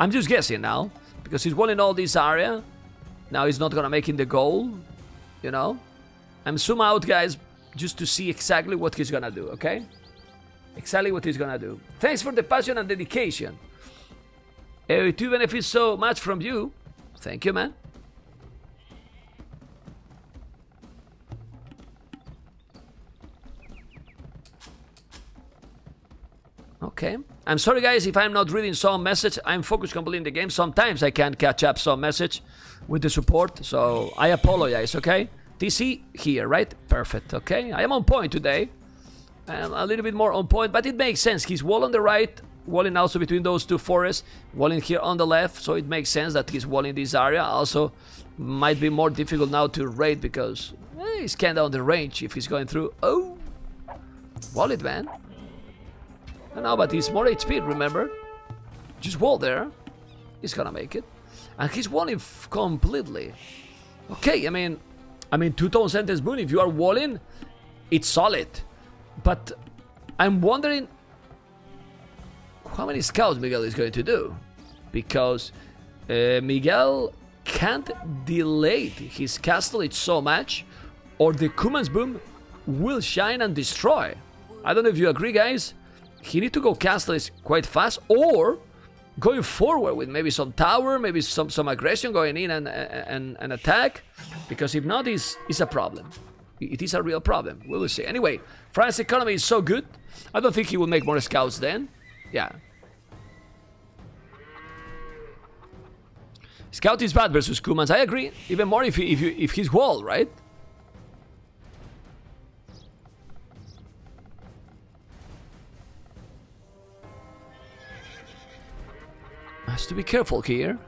I'm just guessing now, because he's walling all this area. Now he's not gonna make in the goal, you know? I'm zoom out, guys, just to see exactly what he's gonna do, okay? Exactly what he's gonna do. Thanks for the passion and dedication. It do benefits so much from you. Thank you, man. Okay. I'm sorry, guys, if I'm not reading some message. I'm focused completely in the game. Sometimes I can't catch up some message with the support, so I apologize, okay? TC here, right? Perfect, okay? I am on point today. I'm a little bit more on point, but it makes sense. He's wall on the right, walling also between those two forests, walling here on the left, so it makes sense that he's walling this area. Also, might be more difficult now to raid because he's kind of on the range if he's going through. Oh, wall it, man. No, but he's more HP, remember? Just wall there. He's gonna make it. And he's walling completely. Okay, I mean, two town centers, Moon, if you are walling, it's solid. But I'm wondering how many scouts Miguel is going to do, because Miguel can't delay his castle so much, or the Kumanz boom will shine and destroy. I don't know if you agree, guys. He need to go castle is quite fast, or going forward with maybe some tower, maybe some aggression going in and attack, because if not, it's a problem. It is a real problem. We will see. Anyway, France's economy is so good. I don't think he will make more scouts then. Yeah. Scout is bad versus Kumanz. I agree. Even more if he's wall, right? Has to be careful here.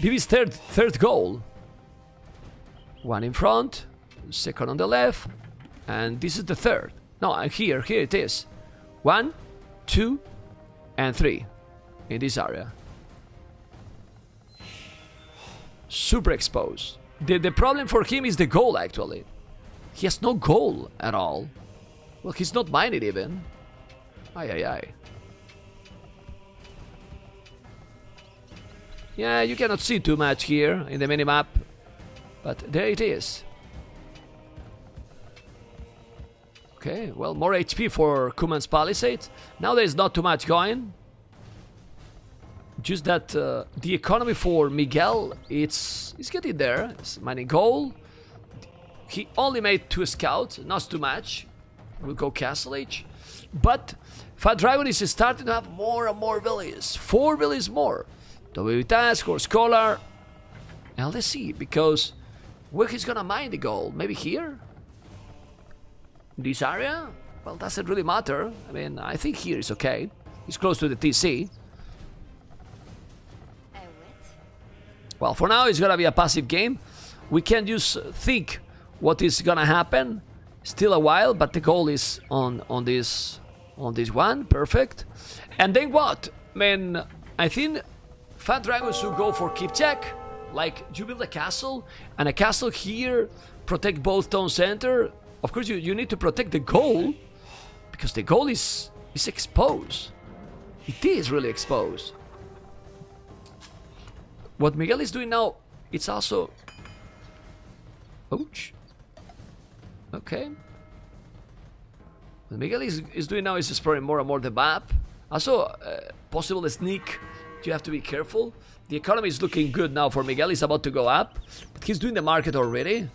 BB's third goal. One in front, second on the left, and this is the third. No, here it is. 1, 2, and 3 in this area. Super exposed. The problem for him is the goal, actually. He has no goal at all. Well, he's not minded even. Ay, ay, ay. Yeah, you cannot see too much here in the minimap. But there it is. Okay, well, more HP for Kuman's Palisades. Now there's not too much going. Just that the economy for Miguel, it's getting there. It's mining gold. He only made 2 scouts, not too much. We'll go Castle Age. But Fat Dragon is starting to have more and more villages. 4 villages more. W Task or Scholar. And let's see, because where he's gonna mine the gold? Maybe here? This area? Well, doesn't really matter. I mean, I think here is okay. It's close to the TC. Well, for now, it's gonna be a passive game. We can just think what is gonna happen. Still a while, but the goal is on this one. Perfect. And then what? I mean, I think Fat Dragon should go for keep check. Like, you build a castle, and a castle here protect both town center. Of course, you need to protect the goal, because the goal is exposed. It is really exposed. What Miguel is doing now, it's also... Ouch. Okay. What Miguel is doing now is exploring more and more the map. Also, possible sneak. You have to be careful. The economy is looking good now for Miguel. It's about to go up. But he's doing the market already.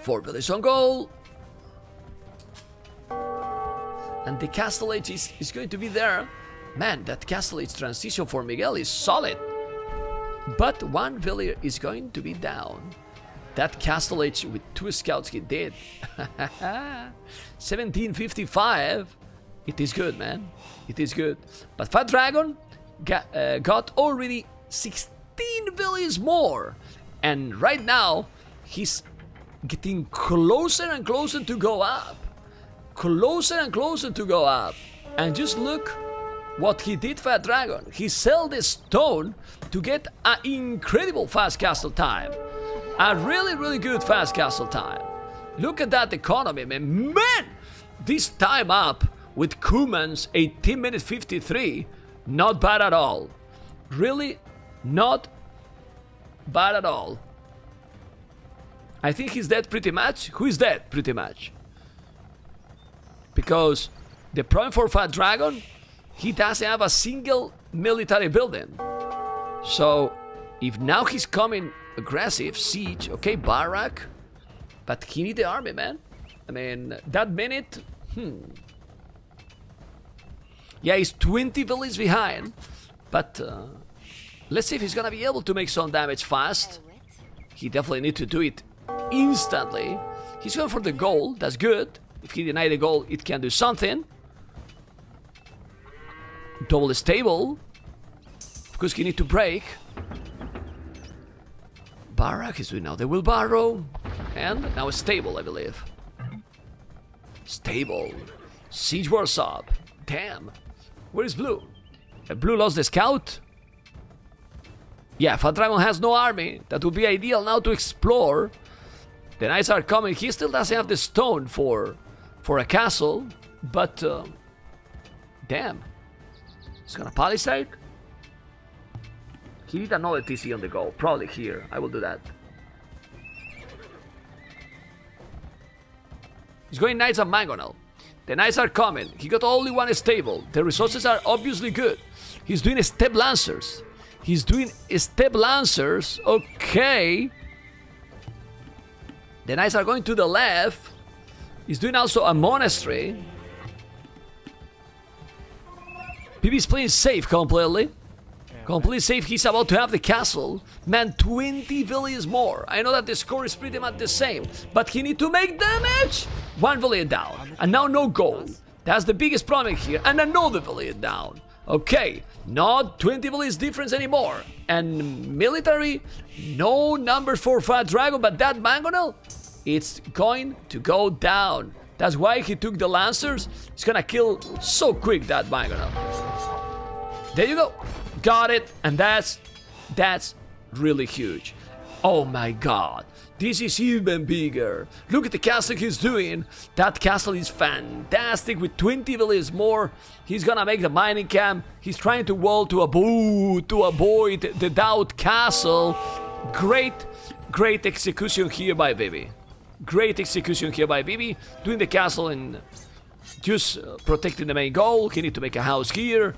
4 villages on goal. And the castle age is going to be there. Man, that castle age transition for Miguel is solid. But 1 village is going to be down. That castle age with 2 scouts he did. 1755. It is good, man. It is good. But Fat Dragon got already 16 villages more. And right now, he's getting closer and closer to go up. Closer and closer to go up. And just look what he did, Fat Dragon. He sold the stone to get an incredible fast castle time. A really, really good fast castle time. Look at that economy, man. Man, this time up. With Kumanz, 18 minutes 53, not bad at all. Really, not bad at all. I think he's dead pretty much. Who is dead pretty much? Because the problem for Fat Dragon, he doesn't have a single military building. So, if now he's coming aggressive, siege, okay, barrack, but he need the army, man. I mean, that minute, Yeah, he's 20 villages behind, but let's see if he's gonna be able to make some damage fast. He definitely needs to do it instantly. He's going for the goal, that's good. If he denies the goal, it can do something. Double stable. Of course, he needs to break. Barrack is doing now. They will borrow. And now stable, I believe. Stable. Siege Wars up. Damn. Where is Blue? Blue lost the scout? Yeah, Fat Dragon has no army. That would be ideal now to explore. The knights are coming. He still doesn't have the stone for a castle. But, damn. He's gonna palisade. He needs another TC on the go. Probably here. I will do that. He's going knights and mangonel. The knights are coming. He got only one stable. The resources are obviously good. He's doing step lancers. He's doing step lancers. Okay. The knights are going to the left. He's doing also a monastery. PB's playing safe completely. Completely safe. He's about to have the castle. Man, 20 villages more. I know that the score is pretty much the same, but he needs to make damage. One village down. And now no gold. That's the biggest problem here. And another village down. Okay. Not 20 villages difference anymore. And military, no number for Fat Dragon, but that mangonel, it's going to go down. That's why he took the lancers. He's gonna kill so quick that mangonel. There you go. Got it. And that's really huge. Oh my god, this is even bigger. Look at the castle he's doing. That castle is fantastic. With 20 villages more, he's gonna make the mining camp. He's trying to wall to avoid the doubt castle. Great execution here by Bibi. Great execution here by Bibi, doing the castle and just protecting the main goal. He needs to make a house here.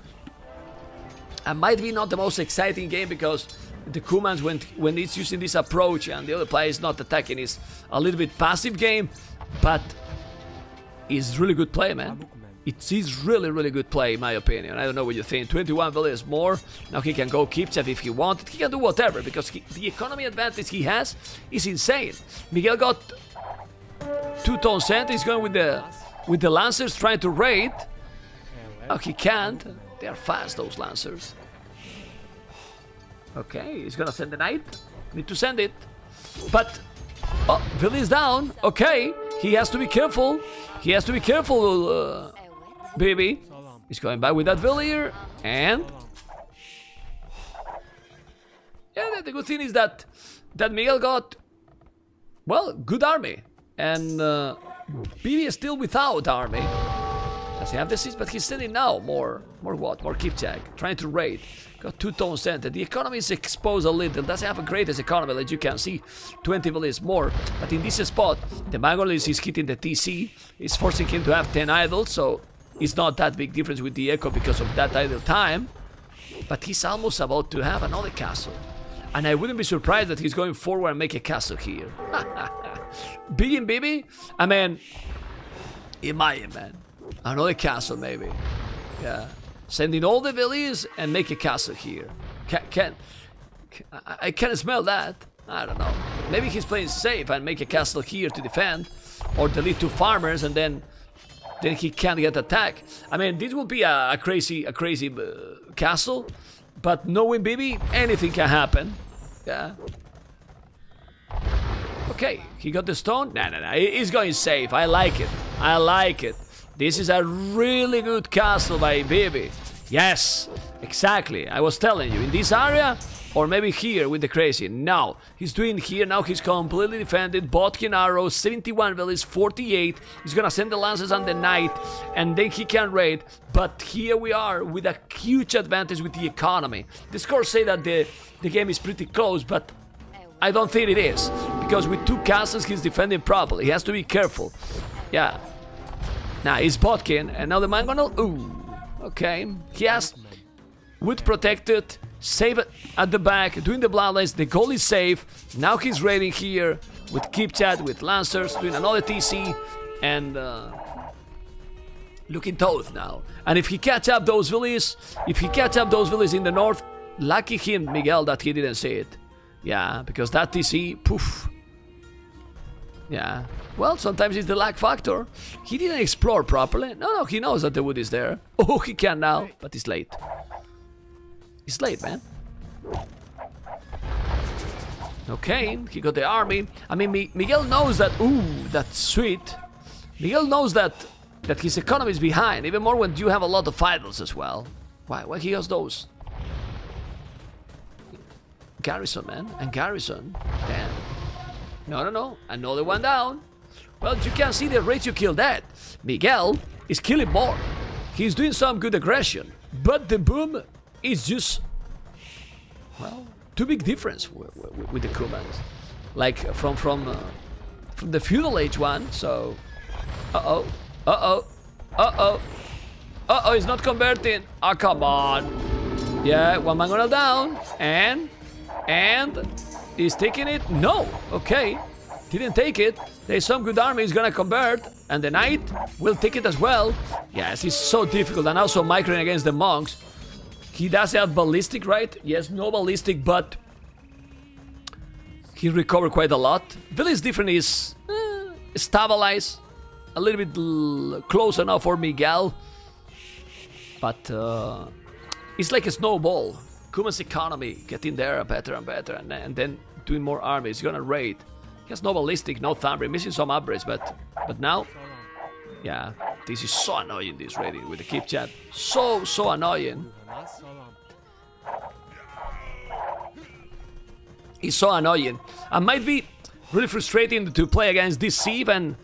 And might be not the most exciting game because the Kumanz, when it's using this approach and the other player is not attacking, is a little bit passive game, but it's really good play, man. It is really, really good play, in my opinion. I don't know what you think. 21 villages more. Now he can go Kipchev if he wanted. He can do whatever because the economy advantage he has is insane. Miguel got 2 tons sent. He's going with the lancers, trying to raid. Now he can't. They are fast, those lancers. Okay, he's gonna send the knight. Need to send it. But, oh, Billy is down. Okay, he has to be careful. He has to be careful, baby. He's going back with that villager, and yeah, the good thing is that Miguel got, well, good army, and BB is still without army. Does he have the siege? But he's sending now more what? More Kipchak, trying to raid. Got 2 tons sent. The economy is exposed a little. Doesn't have a greatest economy, as you can see. 20 villages more. But in this spot, the mangonel is hitting the TC. It's forcing him to have 10 idols, so it's not that big difference with the echo because of that idle time. But he's almost about to have another castle. And I wouldn't be surprised that he's going forward and make a castle here. Big and Bibi? I mean, imagine, man. Another castle, maybe. Yeah. Sending all the villages and make a castle here. I can't smell that. I don't know. Maybe he's playing safe and make a castle here to defend, or delete 2 farmers and then he can't get attacked. I mean, this will be a crazy castle, but knowing Bibi, anything can happen. Yeah. Okay, he got the stone. No. He's going safe. I like it. This is a really good castle by Bibi. Yes, exactly. I was telling you, in this area, or maybe here with the crazy. Now, he's doing here. Now he's completely defended. Botkin arrow, 71 villages, 48. He's gonna send the lances on the knight, and then he can raid. But here we are with a huge advantage with the economy. The scores say that the game is pretty close, but I don't think it is. Because with 2 castles, he's defending properly. He has to be careful. Yeah. Now it's Botkin, and now the mangonel. Ooh, okay. He has wood protected, save it at the back, doing the bloodlines. The goal is safe. Now he's raiding here with Kipchat, with lancers, doing another TC, and looking tough now. And if he catch up those villages, in the north, lucky him, Miguel, that he didn't see it. Yeah, because that TC, poof. Yeah, well, sometimes it's the luck factor. He didn't explore properly. No, he knows that the wood is there. Oh, he can now, but it's late. It's late, man. Okay, he got the army. I mean, Miguel knows that. Ooh, that's sweet. Miguel knows that his economy is behind, even more when you have a lot of idols as well. Why he has those? Garrison, man, and Garrison. Damn. No, another one down. Well, you can see the rate you kill that. Miguel is killing more. He's doing some good aggression, but the boom is just, well, too big difference with the Kumans. Like from the feudal age one, so Uh-oh. Uh-oh. Uh-oh. Uh-oh, it's not converting. Ah, oh, come on. Yeah, one mangonel down. And he's taking it. No. Okay. Didn't take it. There's some good army is gonna convert. And the knight will take it as well. Yes, it's so difficult. And also microing against the monks. He does have ballistic, right? Yes, no ballistic, but he recovered quite a lot. Village different is stabilized. A little bit closer now for Miguel. But it's like a snowball. Kuman's economy getting there better and better. And then doing more armies. He's gonna raid. He has no ballistic, no thumbprint. Missing some upgrades, but now... Yeah, this is so annoying, this raiding with the keep chat. So annoying. It's so annoying. It might be really frustrating to play against this sieve and...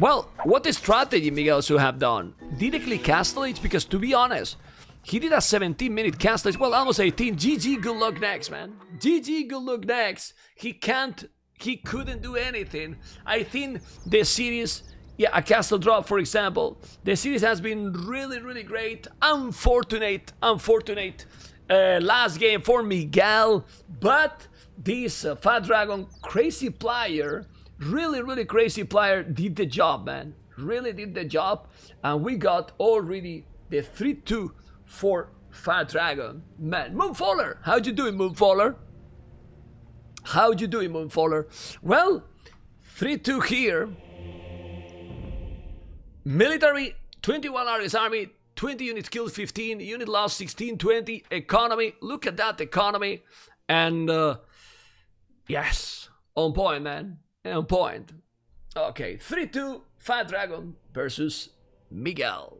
Well, what a strategy Miguel should have done. Directly castellage, because to be honest, he did a 17-minute castellage. Well, almost 18. GG, good luck next, man. GG, good luck next. He couldn't do anything. I think the series, yeah, a castle drop, for example. The series has been really, really great. Unfortunate last game for Miguel. But this Fat Dragon crazy player... Really crazy player did the job, man. Really did the job. And we got already the 3-2 for Fat Dragon. Man, Moonfaller! How'd you doing, Moonfaller? How'd you doing, Moonfaller? Well, 3-2 here. Military, 21 Aries Army, 20 units killed, 15. Unit lost, 16, 20. Economy, look at that economy. And, yes, on point, man. On point. Okay, 3-2, Fat Dragon versus Miguel.